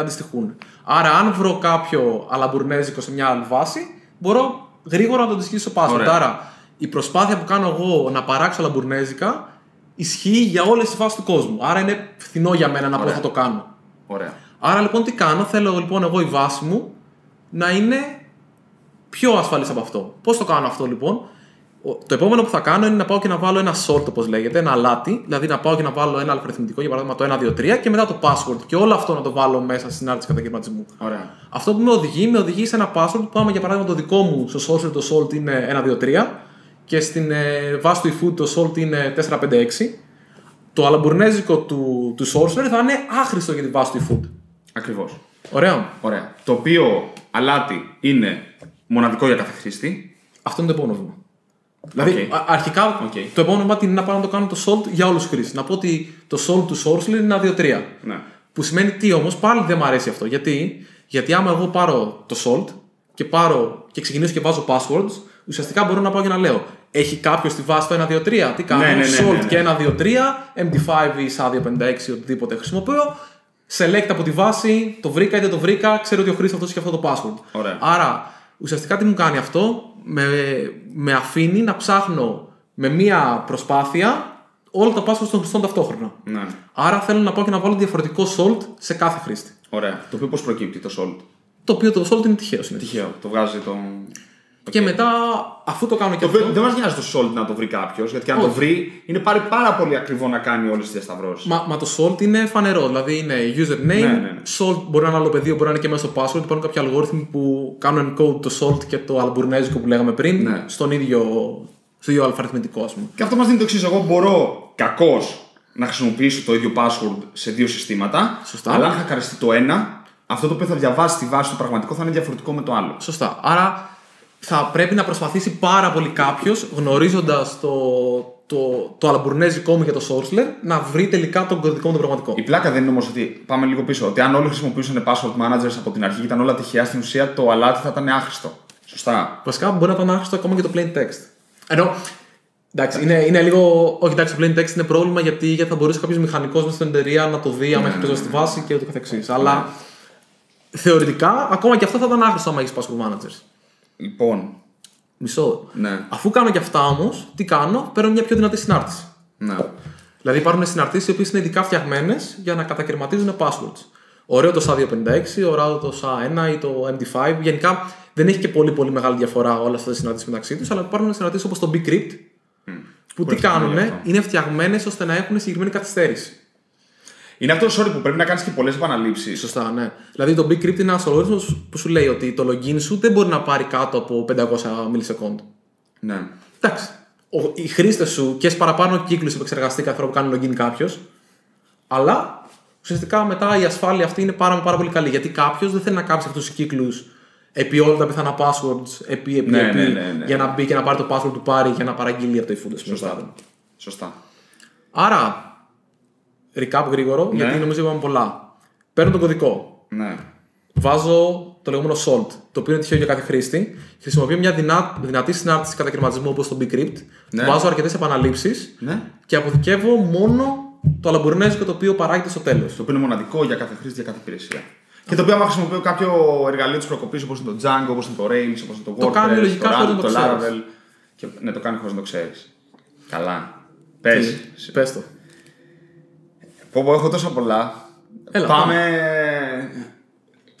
αντιστοιχούν. Άρα, αν βρω κάποιο αλαμπουρνέζικο σε μια άλλη βάση, μπορώ γρήγορα να το αντιστοιχήσω password. Άρα, η προσπάθεια που κάνω εγώ να παράξω λαμπουρνέζικα ισχύει για όλες τις φάσεις του κόσμου. Άρα είναι φθηνό για μένα να πω θα το κάνω. Ωραία. Άρα λοιπόν τι κάνω, θέλω λοιπόν εγώ η βάση μου να είναι πιο ασφαλής από αυτό. Πώς το κάνω αυτό λοιπόν, το επόμενο που θα κάνω είναι να πάω και να βάλω ένα sort όπως λέγεται, ένα αλάτι, δηλαδή να πάω και να βάλω ένα αλφαριθμητικό για παράδειγμα το 1, 2, 3 και μετά το password και όλο αυτό να το βάλω μέσα στην συνάρτηση κατακαιρματισμού. Ωραία. Αυτό που με οδηγεί σε ένα password που άμα για παράδειγμα το δικό μου στο source το sort είναι 1, 2, 3. Και στην βάση του eFood το salt είναι 456. Το αλαμπουρνέζικο του sorcerer θα είναι άχρηστο για τη βάση του eFood. Ακριβώς. Ωραία. Το οποίο αλάτι είναι μοναδικό για κάθε χρήστη. Αυτό είναι το επόμενο βήμα. Δηλαδή αρχικά το επόμενο βήμα είναι να πάω να το κάνω το salt για όλους τους χρήστες. Να πω ότι το salt του sorcerer είναι 1, 2, 3. Ναι. Που σημαίνει τι όμως, πάλι δεν μου αρέσει αυτό. Γιατί άμα εγώ πάρω το salt και ξεκινήσω και βάζω passwords, ουσιαστικά μπορώ να πάω και να λέω: έχει κάποιο στη βάση το 1, 2, 3. Τι κάνω, salt και 1, 2, 3, MD5 ή SHA-256 ή οτιδήποτε χρησιμοποιώ. Select από τη βάση, το βρήκα ή δεν το βρήκα, ξέρω ότι ο χρήστης αυτός έχει αυτό το password. Άρα Ουσιαστικά τι μου κάνει αυτό? Με αφήνει να ψάχνω με μία προσπάθεια όλα τα passwords των χρηστών ταυτόχρονα. Ναι. Άρα θέλω να πάω και να βάλω διαφορετικό salt σε κάθε χρήστη. Ωραία. Το οποίο πώς προκύπτει το salt? Το οποίο το salt είναι τυχαίο. Τυχαίο. Το βγάζει το. Και okay. μετά, αφού το κάνω και αυτό. Δεν μας νοιάζει το salt να το βρει κάποιος, γιατί αν το βρει, είναι πάρα πολύ ακριβό να κάνει όλες τις διασταυρώσεις. Μα το salt είναι φανερό. Δηλαδή είναι username, salt μπορεί να είναι άλλο πεδίο, μπορεί να είναι και μέσω password. Υπάρχουν κάποιοι αλγόριθμοι που κάνουν encode το salt και το αλμπουρνέζικο που λέγαμε πριν, ναι. στο ίδιο αλφαριθμητικό, ας πούμε. Και αυτό μας δίνει το εξής. Εγώ μπορώ κακώς να χρησιμοποιήσω το ίδιο password σε δύο συστήματα. Σωστά. Αλλά αν χακαριστεί το ένα, αυτό το οποίο θα διαβάσει τη βάση του πραγματικό θα είναι διαφορετικό με το άλλο. Σωστά. Άρα. Θα πρέπει να προσπαθήσει πάρα πολύ κάποιος, γνωρίζοντας το αλαμπουρνέζικό μου για το sourceler, να βρει τελικά τον κωδικό μου το πραγματικό. Η πλάκα δεν είναι όμως ότι, πάμε λίγο πίσω, ότι αν όλοι χρησιμοποιούσαν password managers από την αρχή και ήταν όλα τυχαία, στην ουσία το αλάτι θα ήταν άχρηστο. Σωστά. Βασικά μπορεί να ήταν άχρηστο ακόμα και το plain text. Ενώ. Εντάξει, είναι λίγο. Όχι, εντάξει, το plain text είναι πρόβλημα γιατί θα μπορούσε κάποιος μηχανικός μέσα στην εταιρεία να το δει, άμα έχει χρειαζόταν στη βάση και ούτω καθεξής. Αλλά θεωρητικά ακόμα και αυτό θα ήταν άχρηστο άμα έχει password managers. Λοιπόν. Μισό. Ναι. Αφού κάνω και αυτά όμως, τι κάνω? Παίρνω μια πιο δυνατή συνάρτηση. Ναι. Δηλαδή υπάρχουν συναρτήσεις οι οποίες είναι ειδικά φτιαγμένες για να κατακαιρματίζουν passwords. Ωραίο το SHA-256, ωραίο το SHA-1 ή το MD5. Γενικά δεν έχει και πολύ μεγάλη διαφορά όλες αυτές οι συναρτήσεις μεταξύ τους, αλλά υπάρχουν συναρτήσεις όπως το Bcrypt που τι κάνουν? Είναι φτιαγμένες ώστε να έχουν συγκεκριμένη καθυστέρηση. Είναι αυτό το sorry που πρέπει να κάνεις και πολλές επαναλήψεις. Σωστά, ναι. Δηλαδή το Bcrypt είναι ένας αλγόριθμος που σου λέει ότι το login σου δεν μπορεί να πάρει κάτω από 500 millisecond. Ναι. Εντάξει. Οι χρήστες σου και παραπάνω κύκλους επεξεργαστεί κάθε φορά που κάνει login κάποιος. Αλλά ουσιαστικά μετά η ασφάλεια αυτή είναι πάρα πολύ καλή. Γιατί κάποιος δεν θέλει να κάψει αυτούς τους κύκλους επί όλα τα πιθανά passwords επί για να μπει και να πάρει το password που πάρει για να παραγγείλει από το e-food. Σωστά. Άρα. Recap γρήγορο, ναι. Γιατί νομίζω είπαμε πολλά. Παίρνω τον κωδικό. Ναι. Βάζω το λεγόμενο salt, το οποίο είναι τυχαίο για κάθε χρήστη. Χρησιμοποιώ μια δυνατή συνάρτηση κατακαιρματισμού όπως το Bcrypt. Ναι. Βάζω αρκετές επαναλήψεις και αποθηκεύω μόνο το αλαμπουρνέζικο το οποίο παράγεται στο τέλος. Το οποίο είναι μοναδικό για κάθε χρήστη, για κάθε υπηρεσία. Και το οποίο άμα χρησιμοποιώ κάποιο εργαλείο της προκοπής όπως είναι το Django, όπως είναι το Rails, όπως είναι το WordPress, το κάνει λογικά χωρίς να το Laravel. Ναι, το κάνει χωρίς να το ξέρεις. Καλά. Πες το. Πω, έχω τόσα πολλά. Έλα, πάμε.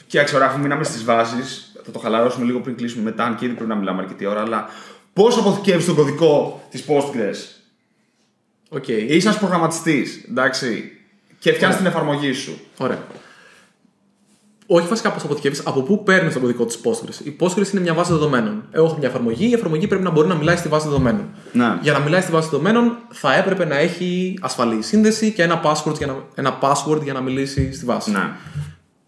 Και αξιοράφη, μείναμε στις βάσεις. Θα το χαλαρώσουμε λίγο πριν κλείσουμε μετά, αν και ήδη πρέπει να μιλάμε αρκετή ώρα. Αλλά πώς αποθηκεύεις τον κωδικό της Postgres? Είσαι ένας προγραμματιστής, εντάξει. Και φτιάχνεις την εφαρμογή σου. Ωραία. Όχι βασικά πώς αποθηκεύεις, από πού παίρνεις τον κωδικό της Postgres. Η Postgres είναι μια βάση δεδομένων. Εγώ έχω μια εφαρμογή, η εφαρμογή πρέπει να μπορεί να μιλάει στη βάση δεδομένων. Ναι. Για να μιλάει στη βάση δεδομένων, θα έπρεπε να έχει ασφαλή σύνδεση και ένα password για να μιλήσει στη βάση. Ναι.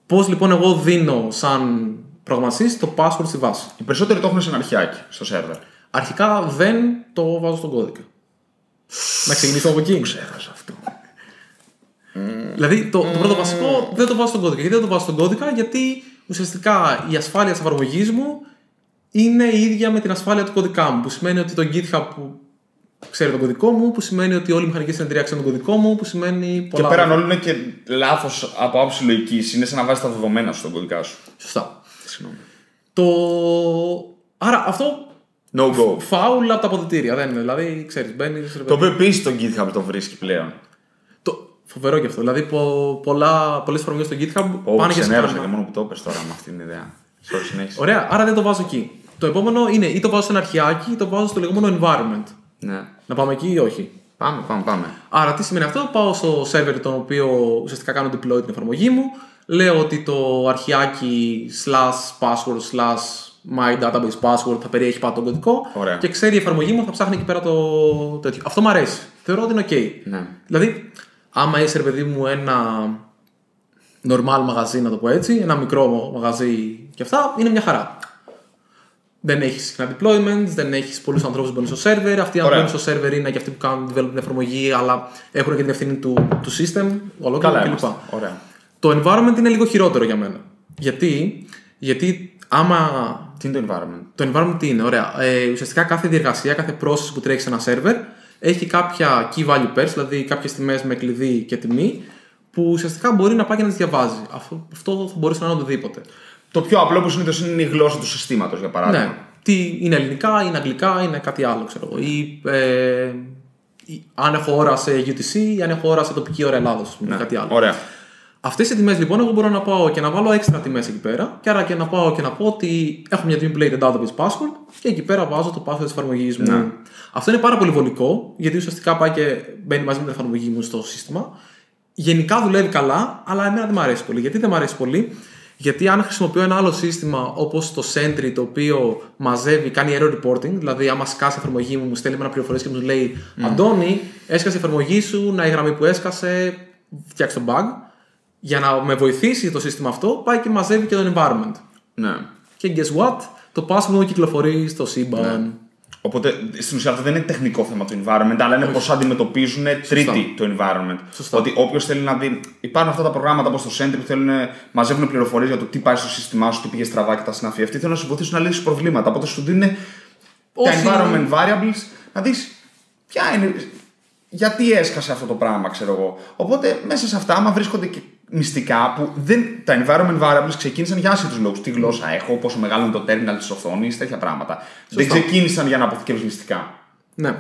Πώς λοιπόν εγώ δίνω, σαν προγραμματιστής, το password στη βάση? Οι περισσότεροι το έχουν σε ένα αρχιάκι στο σερβερ. Αρχικά δεν το βάζω στον κώδικα. Να ξεκινήσω από εκεί. Ξέχασα αυτό. Δηλαδή το πρώτο βασικό, δεν το βάζω στον κώδικα. Γιατί δεν το βάζω στον κώδικα? Γιατί ουσιαστικά η ασφάλεια της εφαρμογής μου είναι η ίδια με την ασφάλεια του κωδικά μου. Που σημαίνει ότι το GitHub που ξέρει τον κωδικό μου, που σημαίνει ότι όλη η μηχανική συνεδρία ξέρει τον κωδικό μου, που σημαίνει πολλά. Και πέραν όλων είναι και λάθος από άψη λογικής. Είναι σαν να βάζεις τα δεδομένα σου στον κωδικά σου. Σωστά. Συγγνώμη. Άρα αυτό. No go. Φάουλ από τα αποδυτήρια. Δεν είναι. Δηλαδή ξέρεις, μπαίνεις. Το οποίο επίσης το GitHub το βρίσκει πλέον. Φοβερό και αυτό. Δηλαδή, πολλές εφαρμογές στο GitHub πάνε και σκάνε. Ξενέρωσα και μόνο που το έπες τώρα με αυτήν την ιδέα. Ωραία, άρα δεν το βάζω εκεί. Το επόμενο είναι ή το βάζω σε ένα αρχιάκι ή το βάζω στο λεγόμενο environment. Ναι. Να πάμε εκεί ή όχι? Πάμε. Άρα, τι σημαίνει αυτό? Πάω στο server τον οποίο ουσιαστικά κάνω deploy την εφαρμογή μου. Λέω ότι το αρχιάκι /password/mydatabase password θα περιέχει πάντα τον κωδικό. Ωραία. Και ξέρει η εφαρμογή μου θα ψάχνει εκεί πέρα το τέτοιο. Αυτό μου αρέσει. Θεωρώ ότι είναι OK. Ναι. Δηλαδή, άμα είσαι, ρε παιδί μου, ένα normal μαγαζί, να το πω έτσι, ένα μικρό μαγαζί και αυτά, είναι μια χαρά. Δεν έχεις συχνά deployments, δεν έχεις πολλούς ανθρώπους που μπαίνουν στο server. Αυτοί που μπαίνουν στο server είναι και αυτοί που κάνουν develop την εφαρμογή, αλλά έχουν και την ευθύνη του system, ολόκληρο κλπ. Το environment είναι λίγο χειρότερο για μένα. Γιατί άμα. Τι είναι το environment? Το environment τι είναι? Ωραία. Ουσιαστικά κάθε διεργασία, κάθε process που τρέχει σε ένα server. Έχει κάποια key value pairs, δηλαδή κάποιες τιμές με κλειδί και τιμή, που ουσιαστικά μπορεί να πάει και να τις διαβάζει. Αυτό θα μπορούσε να είναι οτιδήποτε. Το πιο απλό που συνήθως είναι η γλώσσα του συστήματος, για παράδειγμα. Ναι. Τι είναι ελληνικά, είναι αγγλικά, είναι κάτι άλλο, ξέρω εγώ. Ή αν έχω ώρα σε UTC ή αν έχω ώρα σε τοπική ώρα Ελλάδος, ναι, κάτι άλλο. Ωραία. Αυτές οι τιμές λοιπόν, εγώ μπορώ να πάω και να βάλω έξτρα τιμές εκεί πέρα. Και άρα και να πάω και να πω ότι έχω μια τιμή που λέγεται database password και εκεί πέρα βάζω το password της εφαρμογής μου. Ναι. Αυτό είναι πάρα πολύ βολικό, γιατί ουσιαστικά πάει και μπαίνει μαζί με την εφαρμογή μου στο σύστημα. Γενικά δουλεύει καλά, αλλά εμένα δεν μου αρέσει πολύ. Γιατί δεν μου αρέσει πολύ? Γιατί αν χρησιμοποιώ ένα άλλο σύστημα όπως το Sentry, το οποίο μαζεύει, κάνει error reporting, δηλαδή άμα σκάσει η εφαρμογή μου, μου στέλνει ένα πληροφορίες και μου λέει Αντώνη, έσκασε η εφαρμογή σου, να η γραμμή που έσκασε, φτιάξε το bug. Για να με βοηθήσει το σύστημα αυτό, πάει και μαζεύει και το environment. Ναι. Και guess what? Το password κυκλοφορεί στο σύμπαν. Ναι. Οπότε στην ουσία αυτό δεν είναι τεχνικό θέμα του environment, αλλά είναι πώς αντιμετωπίζουν τρίτη το environment. Σωστά. Ότι όποιος θέλει να δει. Υπάρχουν αυτά τα προγράμματα όπως το Sentry που θέλουν, μαζεύουν πληροφορίες για το τι πάει στο σύστημά σου, τι πήγε στραβά και τα συναφή. Αυτοί θέλουν να σου βοηθήσουν να λύσεις προβλήματα. Οπότε σου δίνουν τα environment variables να δεις ποια είναι. Γιατί έσκασε αυτό το πράγμα, ξέρω εγώ. Οπότε μέσα σε αυτά, άμα βρίσκονται και μυστικά που δεν, τα environment variables ξεκίνησαν για άσχετους λόγους. Τι γλώσσα έχω, πόσο μεγάλο είναι το terminal της οθόνης, τέτοια πράγματα. Σωστά. Δεν ξεκίνησαν για να αποθηκεύεις μυστικά. Ναι.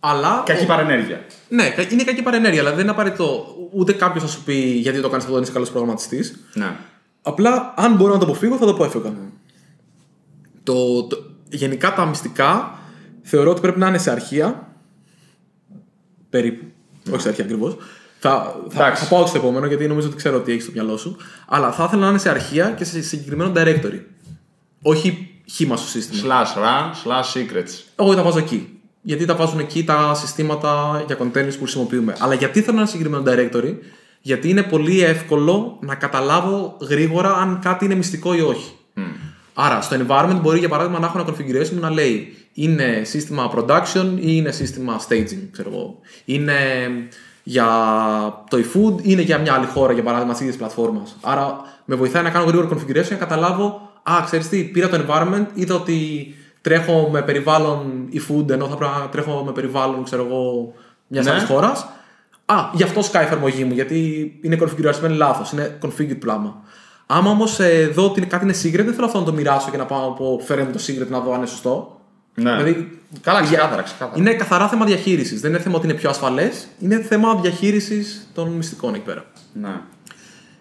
Αλλά. Κακή παρενέργεια. Ναι, είναι κακή παρενέργεια, αλλά δεν είναι απαραίτητο ούτε κάποιος να σου πει γιατί το κάνεις αυτό, δεν είσαι καλός προγραμματιστής. Ναι. Απλά αν μπορώ να το αποφύγω, θα το αποφύγω. Γενικά τα μυστικά θεωρώ ότι πρέπει να είναι σε αρχεία. Περίπου. Ναι. Όχι σε αρχεία ακριβώς. Θα πάω στο επόμενο, γιατί νομίζω ότι ξέρω τι έχεις στο μυαλό σου. Αλλά θα ήθελα να είναι σε αρχεία και σε συγκεκριμένο directory. Όχι χήμα στο σύστημα. /run/secrets. Εγώ τα βάζω εκεί. Γιατί τα βάζουν εκεί τα συστήματα για containers που χρησιμοποιούμε. Αλλά γιατί θέλω να είναι συγκεκριμένο directory? Γιατί είναι πολύ εύκολο να καταλάβω γρήγορα αν κάτι είναι μυστικό ή όχι. Άρα στο environment μπορεί για παράδειγμα να έχω ένα configuration που να λέει είναι σύστημα production ή είναι σύστημα staging, ξέρω εγώ. Είναι για το eFood, είναι για μια άλλη χώρα, για παράδειγμα, της ίδιας πλατφόρμας. Άρα με βοηθάει να κάνω γρήγορο configuration για να καταλάβω, ξέρεις τι, πήρα το environment, είδα ότι τρέχω με περιβάλλον eFood, ενώ θα πρέπει να τρέχω με περιβάλλον, ξέρω εγώ, μιας άλλης χώρας. Γι' αυτό σκάει η εφαρμογή μου, γιατί είναι configuration λάθος, είναι configured πλάμα. Άμα όμως δω ότι κάτι είναι secret, δεν θέλω αυτό να το μοιράσω και να πάω από φέρε μου το secret να δω αν είναι σωστό. Ναι. Δηλαδή, καλά, ξεκάθαρα. Είναι καθαρά θέμα διαχείρισης. Δεν είναι θέμα ότι είναι πιο ασφαλές. Είναι θέμα διαχείρισης των μυστικών εκεί πέρα. Ναι.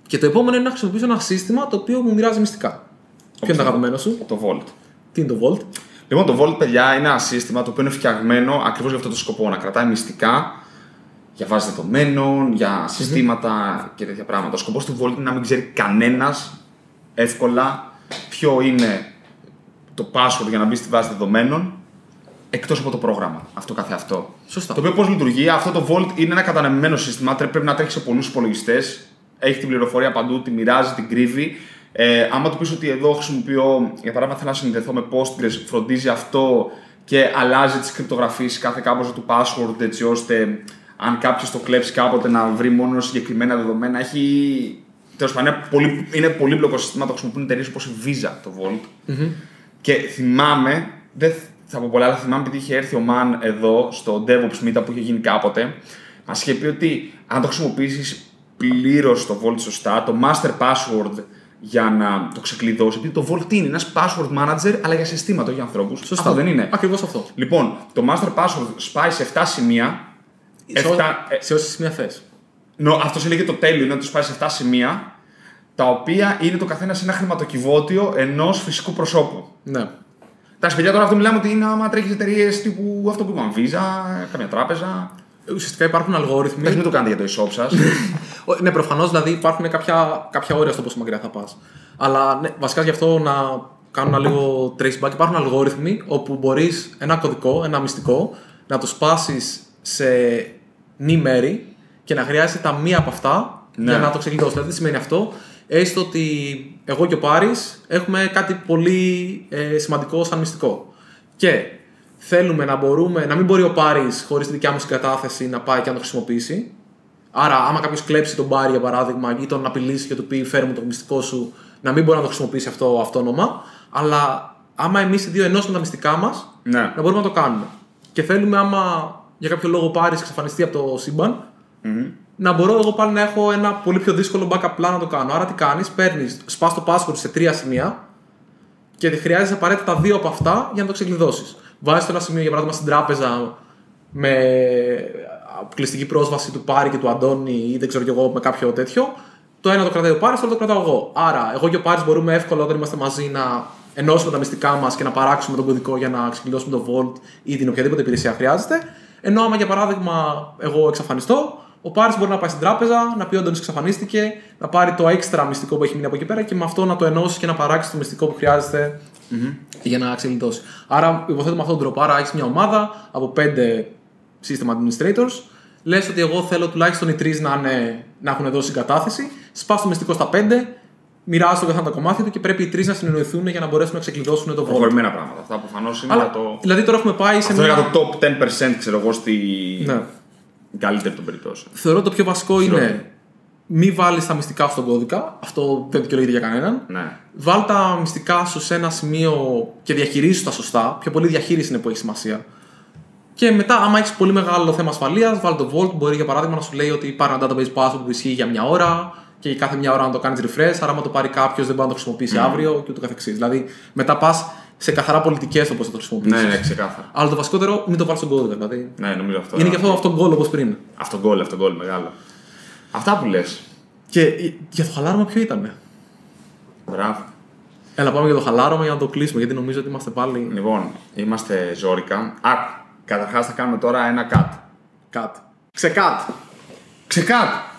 Και το επόμενο είναι να χρησιμοποιήσω ένα σύστημα το οποίο μου μοιράζει μυστικά. Ποιο είναι το αγαπημένο σου? Το Vault. Τι είναι το Vault? Λοιπόν, το Vault, παιδιά, είναι ένα σύστημα το οποίο είναι φτιαγμένο ακριβώς για αυτό το σκοπό. Να κρατάει μυστικά για βάση δεδομένων, για συστήματα και τέτοια πράγματα. Ο σκοπός του Vault είναι να μην ξέρει κανένας εύκολα ποιο είναι το password για να μπει στη βάση δεδομένων, εκτός από το πρόγραμμα. Αυτό καθεαυτό. Σωστά. Το οποίο πώς λειτουργεί, αυτό το Vault είναι ένα κατανεμμένο σύστημα. Πρέπει να τρέχει σε πολλούς υπολογιστές. Έχει την πληροφορία παντού, τη μοιράζει, την κρύβει. Άμα του πεις ότι εδώ χρησιμοποιώ, για παράδειγμα, θέλω να συνδεθώ με Postgres, φροντίζει αυτό και αλλάζει τις κρυπτογραφίες κάθε κάμποζα του password, έτσι ώστε αν κάποιος το κλέψει κάποτε να βρει μόνο συγκεκριμένα δεδομένα. Τέλος πάντων, είναι πολύπλοκο σύστημα. Το χρησιμοποιούν εταιρείες όπως η Visa το Vault. Και θυμάμαι, δεν θα πω πολλά, αλλά θυμάμαι επειδή είχε έρθει ο Μαν εδώ στο DevOps Meetup που είχε γίνει κάποτε, μας είχε πει ότι αν το χρησιμοποιήσεις πλήρως το Vault σωστά, το master password για να το ξεκλειδώσει, επειδή το Vault είναι ένας password manager, αλλά για συστήματα, για ανθρώπους. Σωστά. Αυτό δεν είναι? Ακριβώς αυτό. Λοιπόν, το master password σπάει σε 7 σημεία. Σε όσα σημεία θες. Αυτό είναι και το τέλειο, είναι ότι σπάει σε 7 σημεία, τα οποία είναι το καθένα σε ένα χρηματοκιβώτιο ενός φυσικού προσώπου. Ναι. Εντάξει, παιδιά, τώρα αυτό μιλάμε ότι είναι άμα τρέχεις εταιρείες τύπου αυτό που είπαμε, Visa, καμία τράπεζα. Ουσιαστικά υπάρχουν αλγόριθμοι. Μην το κάνετε για το e-shop σας. Ναι, προφανώς, δηλαδή υπάρχουν κάποια όρια στο πόσο μακριά θα πας. Αλλά ναι, βασικά γι' αυτό να κάνω ένα λίγο traceback. Υπάρχουν αλγόριθμοι όπου μπορείς ένα κωδικό, ένα μυστικό, να το σπάσεις σε νη μέρη και να χρειάζεται τα μία από αυτά για να το ξεκλειδώσεις. Δηλαδή, τι σημαίνει αυτό? Έστω ότι εγώ και ο Πάρης έχουμε κάτι πολύ σημαντικό σαν μυστικό. Και θέλουμε να μην μπορεί ο Πάρης χωρίς τη δικιά μου συγκατάθεση να πάει και να το χρησιμοποιήσει. Άρα, άμα κάποιος κλέψει τον Πάρη, για παράδειγμα, ή τον απειλήσει και του πει φέρε μου το μυστικό σου, να μην μπορεί να το χρησιμοποιήσει αυτό αυτόνομα. Αλλά άμα εμείς οι δύο ενώσουμε τα μυστικά μας, να μπορούμε να το κάνουμε. Και θέλουμε, άμα για κάποιο λόγο ο Πάρης εξαφανιστεί από το σύμπαν, να μπορώ εγώ πάλι να έχω ένα πολύ πιο δύσκολο backup plan να το κάνω. Άρα τι κάνεις, παίρνεις, σπάς το password σε 3 σημεία και χρειάζεσαι απαραίτητα 2 από αυτά για να το ξεκλειδώσεις. Βάζεις το ένα σημείο για παράδειγμα στην τράπεζα με αποκλειστική πρόσβαση του Πάρη και του Αντώνη ή δεν ξέρω κι εγώ με κάποιο τέτοιο. Το ένα το κρατάει ο Πάρης, το άλλο το κρατάω εγώ. Άρα, εγώ και ο Πάρης μπορούμε εύκολα όταν είμαστε μαζί να ενώσουμε τα μυστικά μας και να παράξουμε τον κωδικό για να ξεκλειδώσουμε το Vault ή την οποιαδήποτε υπηρεσία χρειάζεται. Ενώ, άμα για παράδειγμα, εγώ εξαφανιστώ, ο Πάρης μπορεί να πάει στην τράπεζα, να πει ότι Αντώνης εξαφανίστηκε, να πάρει το έξτρα μυστικό που έχει μείνει από εκεί πέρα και με αυτό να το ενώσει και να παράξει το μυστικό που χρειάζεται για να ξεκλειδώσει. Άρα, υποθέτω με αυτόν τον τρόπο. Άρα, έχεις μια ομάδα από 5 system administrators. Λες ότι εγώ θέλω τουλάχιστον οι 3 να έχουν δώσει συγκατάθεση. Σπάς το μυστικό στα 5, μοιράζεις το καθένα τα κομμάτια του και πρέπει οι 3 να συνεννοηθούν για να μπορέσουν να ξεκλειδώσουν το Vault. Προχωρημένα πράγματα. Αυτά προφανώς είναι για το. Δηλαδή τώρα έχουμε πάει σε μια. Αυτό είναι το top 10%, ξέρω εγώ, στη. Ναι. Καλύτερη των περιπτώσεων. Θεωρώ το πιο βασικό είναι μη βάλεις τα μυστικά στον κώδικα. Αυτό δεν δικαιολογείται για κανέναν. Ναι. Βάλ τα μυστικά σου σε ένα σημείο και διαχειρίζεις τα σωστά. Πιο πολύ διαχείριση είναι που έχει σημασία. Και μετά, άμα έχεις πολύ μεγάλο θέμα ασφαλείας, βάλ το Vault. Μπορεί για παράδειγμα να σου λέει ότι πάρει ένα database password που ισχύει για μια ώρα και κάθε μια ώρα να το κάνεις refresh. Άρα, άμα το πάρει κάποιος, δεν μπορεί να το χρησιμοποιήσει αύριο και ούτω καθεξής. Δηλαδή, μετά πας σε καθαρά πολιτικές όπως θα το χρησιμοποιήσεις. Ναι, ξεκάθαρα. Αλλά το βασικότερο, μην το βάλεις στον κώδικα. Δηλαδή. Ναι, νομίζω αυτό. Είναι και αυτό αυτόν γκολ όπως πριν. Αυτόν γκολ, μεγάλο. Αυτά που λες. Και για το χαλάρωμα, ποιο ήταν. Μπράβο. Έλα, πάμε για το χαλάρωμα για να το κλείσουμε, γιατί νομίζω ότι είμαστε πάλι. Λοιπόν, είμαστε ζόρικα. Καταρχάς θα κάνουμε τώρα ένα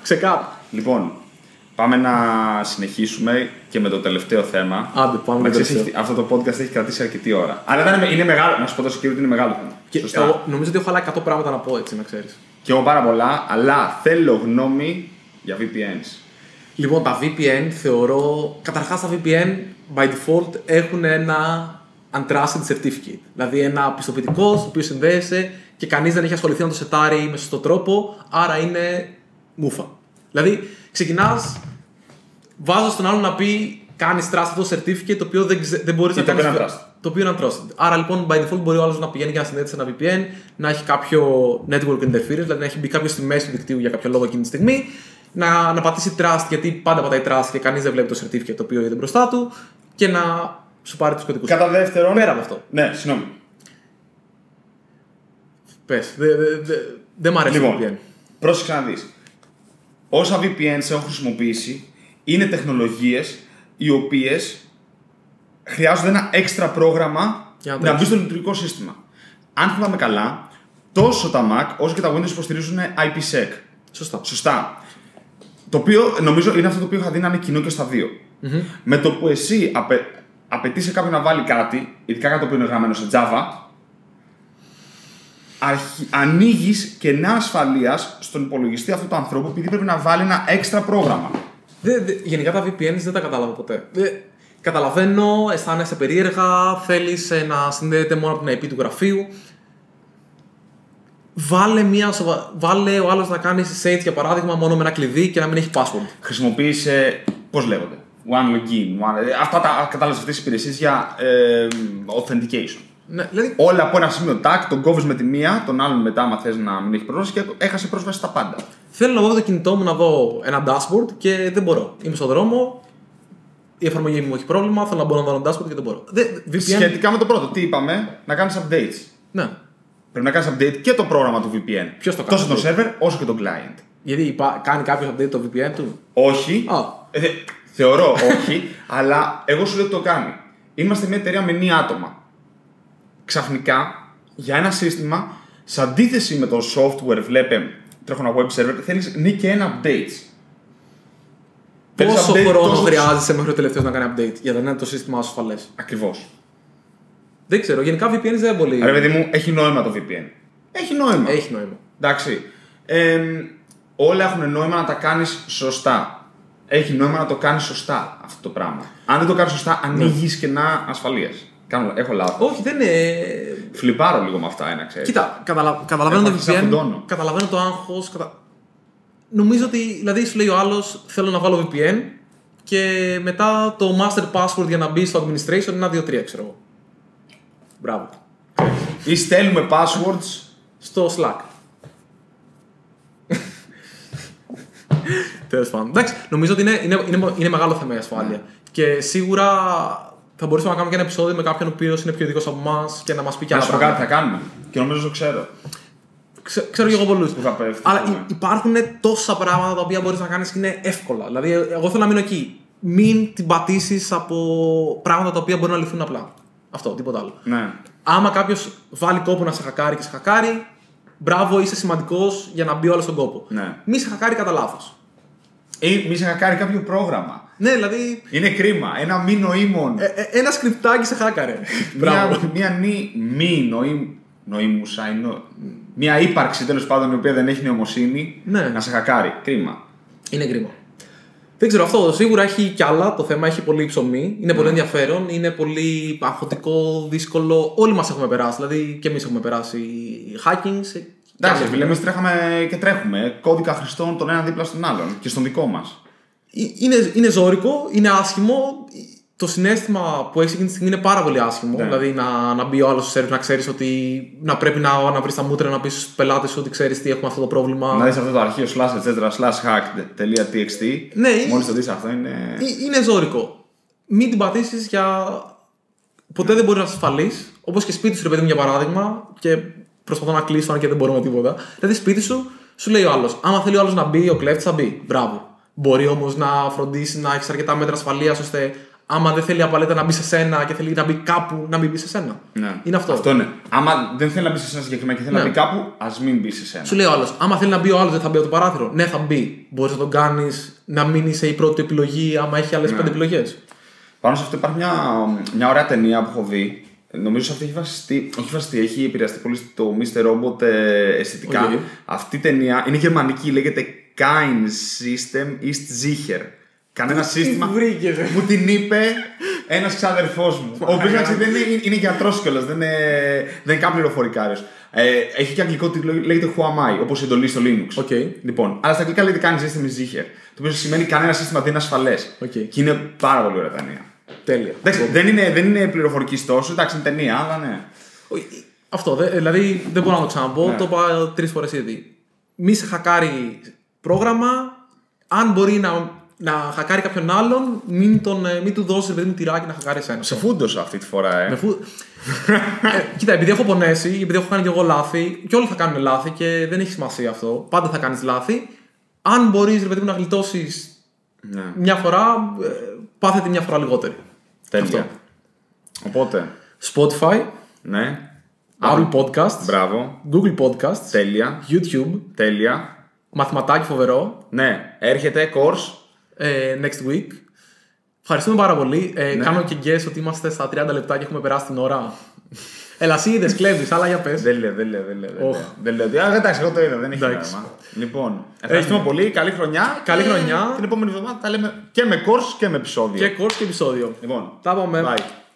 Ξεκάτ. Λοιπόν, πάμε να συνεχίσουμε και με το τελευταίο θέμα. Άντε, πάμε με το τελευταίο. Αυτό το podcast έχει κρατήσει αρκετή ώρα. Αλλά είναι μεγάλο, να σου πω το security είναι μεγάλο θέμα. Εγώ νομίζω ότι έχω άλλα 100 πράγματα να πω, έτσι, να ξέρεις. Και εγώ πάρα πολλά, αλλά θέλω γνώμη για VPNs. Λοιπόν, τα VPN θεωρώ. Καταρχάς τα VPN by default έχουν ένα untrusted certificate. Δηλαδή ένα πιστοποιητικό στο οποίο συνδέεσαι και κανείς δεν έχει ασχοληθεί να το σετάρει με σωστό τρόπο, άρα είναι μούφα. Δηλαδή ξεκινάς, βάζω στον άλλον να πει κάνεις trust αυτό το certificate το οποίο δεν μπορείς να κάνεις. Το οποίο είναι untrusted. Άρα λοιπόν by default μπορεί ο άλλος να πηγαίνει και να συνδέεται σε ένα VPN, να έχει κάποιο network interference, δηλαδή να έχει μπει κάποιο στη μέση του δικτύου για κάποιο λόγο εκείνη τη στιγμή, να πατήσει trust γιατί πάντα πατάει trust και κανείς δεν βλέπει το certificate το οποίο είναι μπροστά του και να σου πάρει τους κωδικούς. Κατά δεύτερον. Πέρα από αυτό. Ναι, συγγνώμη. Πες. Δεν μ' αρέσει το VPN. Πρόσεξε να δεις. Όσα VPN έχουν χρησιμοποιήσει είναι τεχνολογίες οι οποίες χρειάζονται ένα έξτρα πρόγραμμα να μπει στο λειτουργικό σύστημα. Αν θυμάμαι καλά, τόσο τα Mac όσο και τα Windows υποστηρίζουν IPsec. Σωστά. Το οποίο νομίζω είναι αυτό το οποίο είχα δει να είναι κοινό και στα δύο. Mm-hmm. Με το που εσύ απαιτεί σε κάποιον να βάλει κάτι, ειδικά κάτι το οποίο είναι γραμμένο σε Java, ανοίγεις κενά ασφαλείας στον υπολογιστή αυτού του ανθρώπου, επειδή πρέπει να βάλει ένα έξτρα πρόγραμμα. Γενικά τα VPNs δεν τα κατάλαβα ποτέ. Καταλαβαίνω, αισθάνεσαι περίεργα, θέλεις να συνδέεται μόνο από την IP του γραφείου. Βάλε ο άλλος να κάνει sage για παράδειγμα μόνο με ένα κλειδί και να μην έχει password. Χρησιμοποίησε. Πώς λέγονται. Αυτά τα κατάλληλα αυτές τις υπηρεσίες για authentication. Ναι, δηλαδή. Όλα από ένα σημείο tag, τον κόβεις με τη μία, τον άλλον μετά, άμα θες να μην έχει πρόσβαση και έχασε πρόσβαση στα πάντα. Θέλω να βγω το κινητό μου να δω ένα dashboard και δεν μπορώ. Είμαι στον δρόμο, η εφαρμογή μου έχει πρόβλημα, θέλω να μπορώ να δω ένα dashboard και δεν μπορώ. VPN. Σχετικά με το πρώτο, τι είπαμε, να κάνεις updates. Ναι. Πρέπει να κάνεις update και το πρόγραμμα του VPN. Ποιος το κάνει? Τόσο τον server όσο και τον client. Γιατί κάνει κάποιο update το VPN του? Όχι. Θεωρώ όχι, αλλά εγώ σου λέω ότι το κάνει. Είμαστε μια εταιρεία με μία άτομα. Ξαφνικά, για ένα σύστημα, σε αντίθεση με το software, βλέπε, τρέχω ένα web server, θέλεις νίκη ένα update. Πόσο χρόνο χρειάζεσαι μέχρι το τελευταίο να κάνει update για να είναι το σύστημα ασφαλές? Ακριβώς. Δεν ξέρω, γενικά VPN δεν πολύ. Ρε παιδί μου, έχει νόημα το VPN. Έχει νόημα. Εντάξει. Όλα έχουν νόημα να τα κάνεις σωστά. Έχει νόημα να το κάνεις σωστά αυτό το πράγμα. Αν δεν το κάνεις σωστά, ανοίγεις κενά ασφαλείας. Έχω λάθος? Όχι, δεν είναι. Φλιπάρω λίγο με αυτά, να ξέρεις. Κοίτα, καταλαβαίνω το VPN. Καταλαβαίνω το άγχος. Νομίζω ότι, δηλαδή, σου λέει ο άλλος, θέλω να βάλω VPN και μετά το master password για να μπει στο administration είναι 1, 2, 3, ξέρω εγώ. Μπράβο. Ή στέλνουμε passwords στο Slack. Τέλος πάντων. Εντάξει, νομίζω ότι είναι μεγάλο θέμα η ασφάλεια. Και σίγουρα θα μπορούσαμε να κάνουμε και ένα επεισόδιο με κάποιον ο οποίος είναι πιο ειδικός από εμάς και να μας πει κι άλλα πράγματα. Θα κάνουμε. Και νομίζω το ξέρω. Ξέρω και εγώ πολλούς. Αλλά υπάρχουν τόσα πράγματα τα οποία μπορείς να κάνεις και είναι εύκολα. Δηλαδή, εγώ θέλω να μείνω εκεί. Μην την πατήσεις από πράγματα τα οποία μπορούν να λυθούν απλά. Αυτό, τίποτα άλλο. Ναι. Άμα κάποιος βάλει κόπο να σε χακάρει και σε χακάρει, μπράβο, είσαι σημαντικός για να μπει όλα στον κόπο. Ναι. Μη σε χακάρει κατά λάθος. Ή μη σε χακάρει κάποιο πρόγραμμα. Ναι, δηλαδή. Είναι κρίμα. Ένα μη νοήμων. Ένα σκριπτάκι σε χάκαρε. Μια ύπαρξη τέλος πάντων η οποία δεν έχει νοημοσύνη, ναι, να σε χακάρει. Κρίμα. Είναι κρίμα. Δεν ξέρω αυτό. Σίγουρα έχει κι άλλα. Το θέμα έχει πολύ ψωμί. Είναι πολύ ενδιαφέρον. Είναι πολύ αγχωτικό, δύσκολο. Όλοι μας έχουμε περάσει. Δηλαδή και εμείς έχουμε περάσει hacking. Εντάξει, φίλε, εμείς τρέχαμε και τρέχουμε. Κώδικα χρηστών τον έναν δίπλα στον άλλον και στον δικό μας. Είναι ζώρικο, είναι άσχημο. Το συναίσθημα που έχει εκείνη τη στιγμή είναι πάρα πολύ άσχημο. Yeah. Δηλαδή να μπει ο άλλος στο σερβι, να ξέρει ότι. Να πρέπει να βρει τα μούτρα, να πει στου πελάτε ότι ξέρει τι έχουμε αυτό το πρόβλημα. Να δει αυτό το αρχείο /etc/hacked.txt. Ναι, μόλις το δει αυτό είναι. Είναι ζώρικο. Μην την πατήσει για. Ποτέ δεν μπορεί να είσαι ασφαλής. Όπως και σπίτι σου, ρε παιδί μου, για παράδειγμα. Και προσπαθώ να κλείσω, αν και δεν μπορούμε τίποτα. Δηλαδή, σπίτι σου λέει ο άλλος. Άμα θέλει ο άλλος να μπει, ο κλέφτης θα μπει. Μπράβο. Μπορεί όμως να φροντίσει να έχει αρκετά μέτρα ασφαλείας ώστε. Άμα δεν θέλει απαραίτητα να μπει σε σένα και θέλει να μπει κάπου, να μην μπει σε σένα. Ναι. Είναι αυτό. Αυτό είναι. Άμα δεν θέλει να μπει σε σένα συγκεκριμένα και θέλει, ναι, να μπει κάπου, ας μην μπει σε σένα. Σου λέει ο άλλος. Άμα θέλει να μπει ο άλλος, δεν θα μπει από το παράθυρο. Ναι, θα μπει. Μπορείς να τον κάνεις να μην είσαι η πρώτη επιλογή, άμα έχει άλλες, ναι, 5 επιλογές. Πάνω σε αυτό υπάρχει μια ωραία ταινία που έχω δει. Νομίζω ότι αυτή έχει επηρεαστεί πολύ στο Mr. Robot αισθητικά. Okay. Αυτή η ταινία είναι γερμανική, λέγεται Kein System ist Sicher. Κανένα σύστημα που την είπε ένας ξαδερφός μου. Ο οποίος είναι γιατρός κιόλας, δεν κάνει πληροφορικάριος. Έχει και αγγλικό τίτλο, λέγεται Who am I, όπως η εντολή στο Linux. Okay. Λοιπόν, αλλά στα αγγλικά λέγεται Kein System ist Sicher. Το οποίο σημαίνει κανένα σύστημα δεν είναι ασφαλές. Okay. Και είναι πάρα πολύ ωραία ταινία. Τέλεια. Εντάξει, δεν είναι πληροφορική τόσο, εντάξει, είναι ταινία, αλλά ναι. Αυτό, δηλαδή δεν μπορώ να το ξαναπώ, ναι, το είπα 3 φορές ήδη. Μη σε χακάρει πρόγραμμα, αν μπορεί να χακάρει κάποιον άλλον, μην του δώσει παιδί μου τυράκι να χακάρει εσένα. Σε φούντωσα αυτή τη φορά, κοίτα, επειδή έχω πονέσει, επειδή έχω κάνει κι εγώ λάθη, και όλοι θα κάνουν λάθη και δεν έχει σημασία αυτό. Πάντα θα κάνεις λάθη. Αν μπορείς, ρε παιδί μου, να γλιτώσεις, ναι, μια φορά, πάθε τη μια φορά λιγότερη. Τέλεια. Οπότε. Spotify. Ναι. Apple Podcasts. Μπράβο. Google Podcasts. Τέλεια. YouTube. Τέλεια. Μαθηματάκι φοβερό. Ναι. Έρχεται CORS. Next week. Ευχαριστούμε πάρα πολύ. Ναι. Κάνω και guess ότι είμαστε στα 30 λεπτά και έχουμε περάσει την ώρα. Ελασίδες, κλέβεις, αλλά για πες. Δεν λέω. Εντάξει, εγώ το είδα, δεν έχει νόημα. Λοιπόν, ευχαριστούμε πολύ. Καλή χρονιά. Καλή χρονιά. Την επόμενη εβδομάδα τα λέμε και με course και με επεισόδιο. Και course και επεισόδιο. Λοιπόν, τα πάμε. Bye.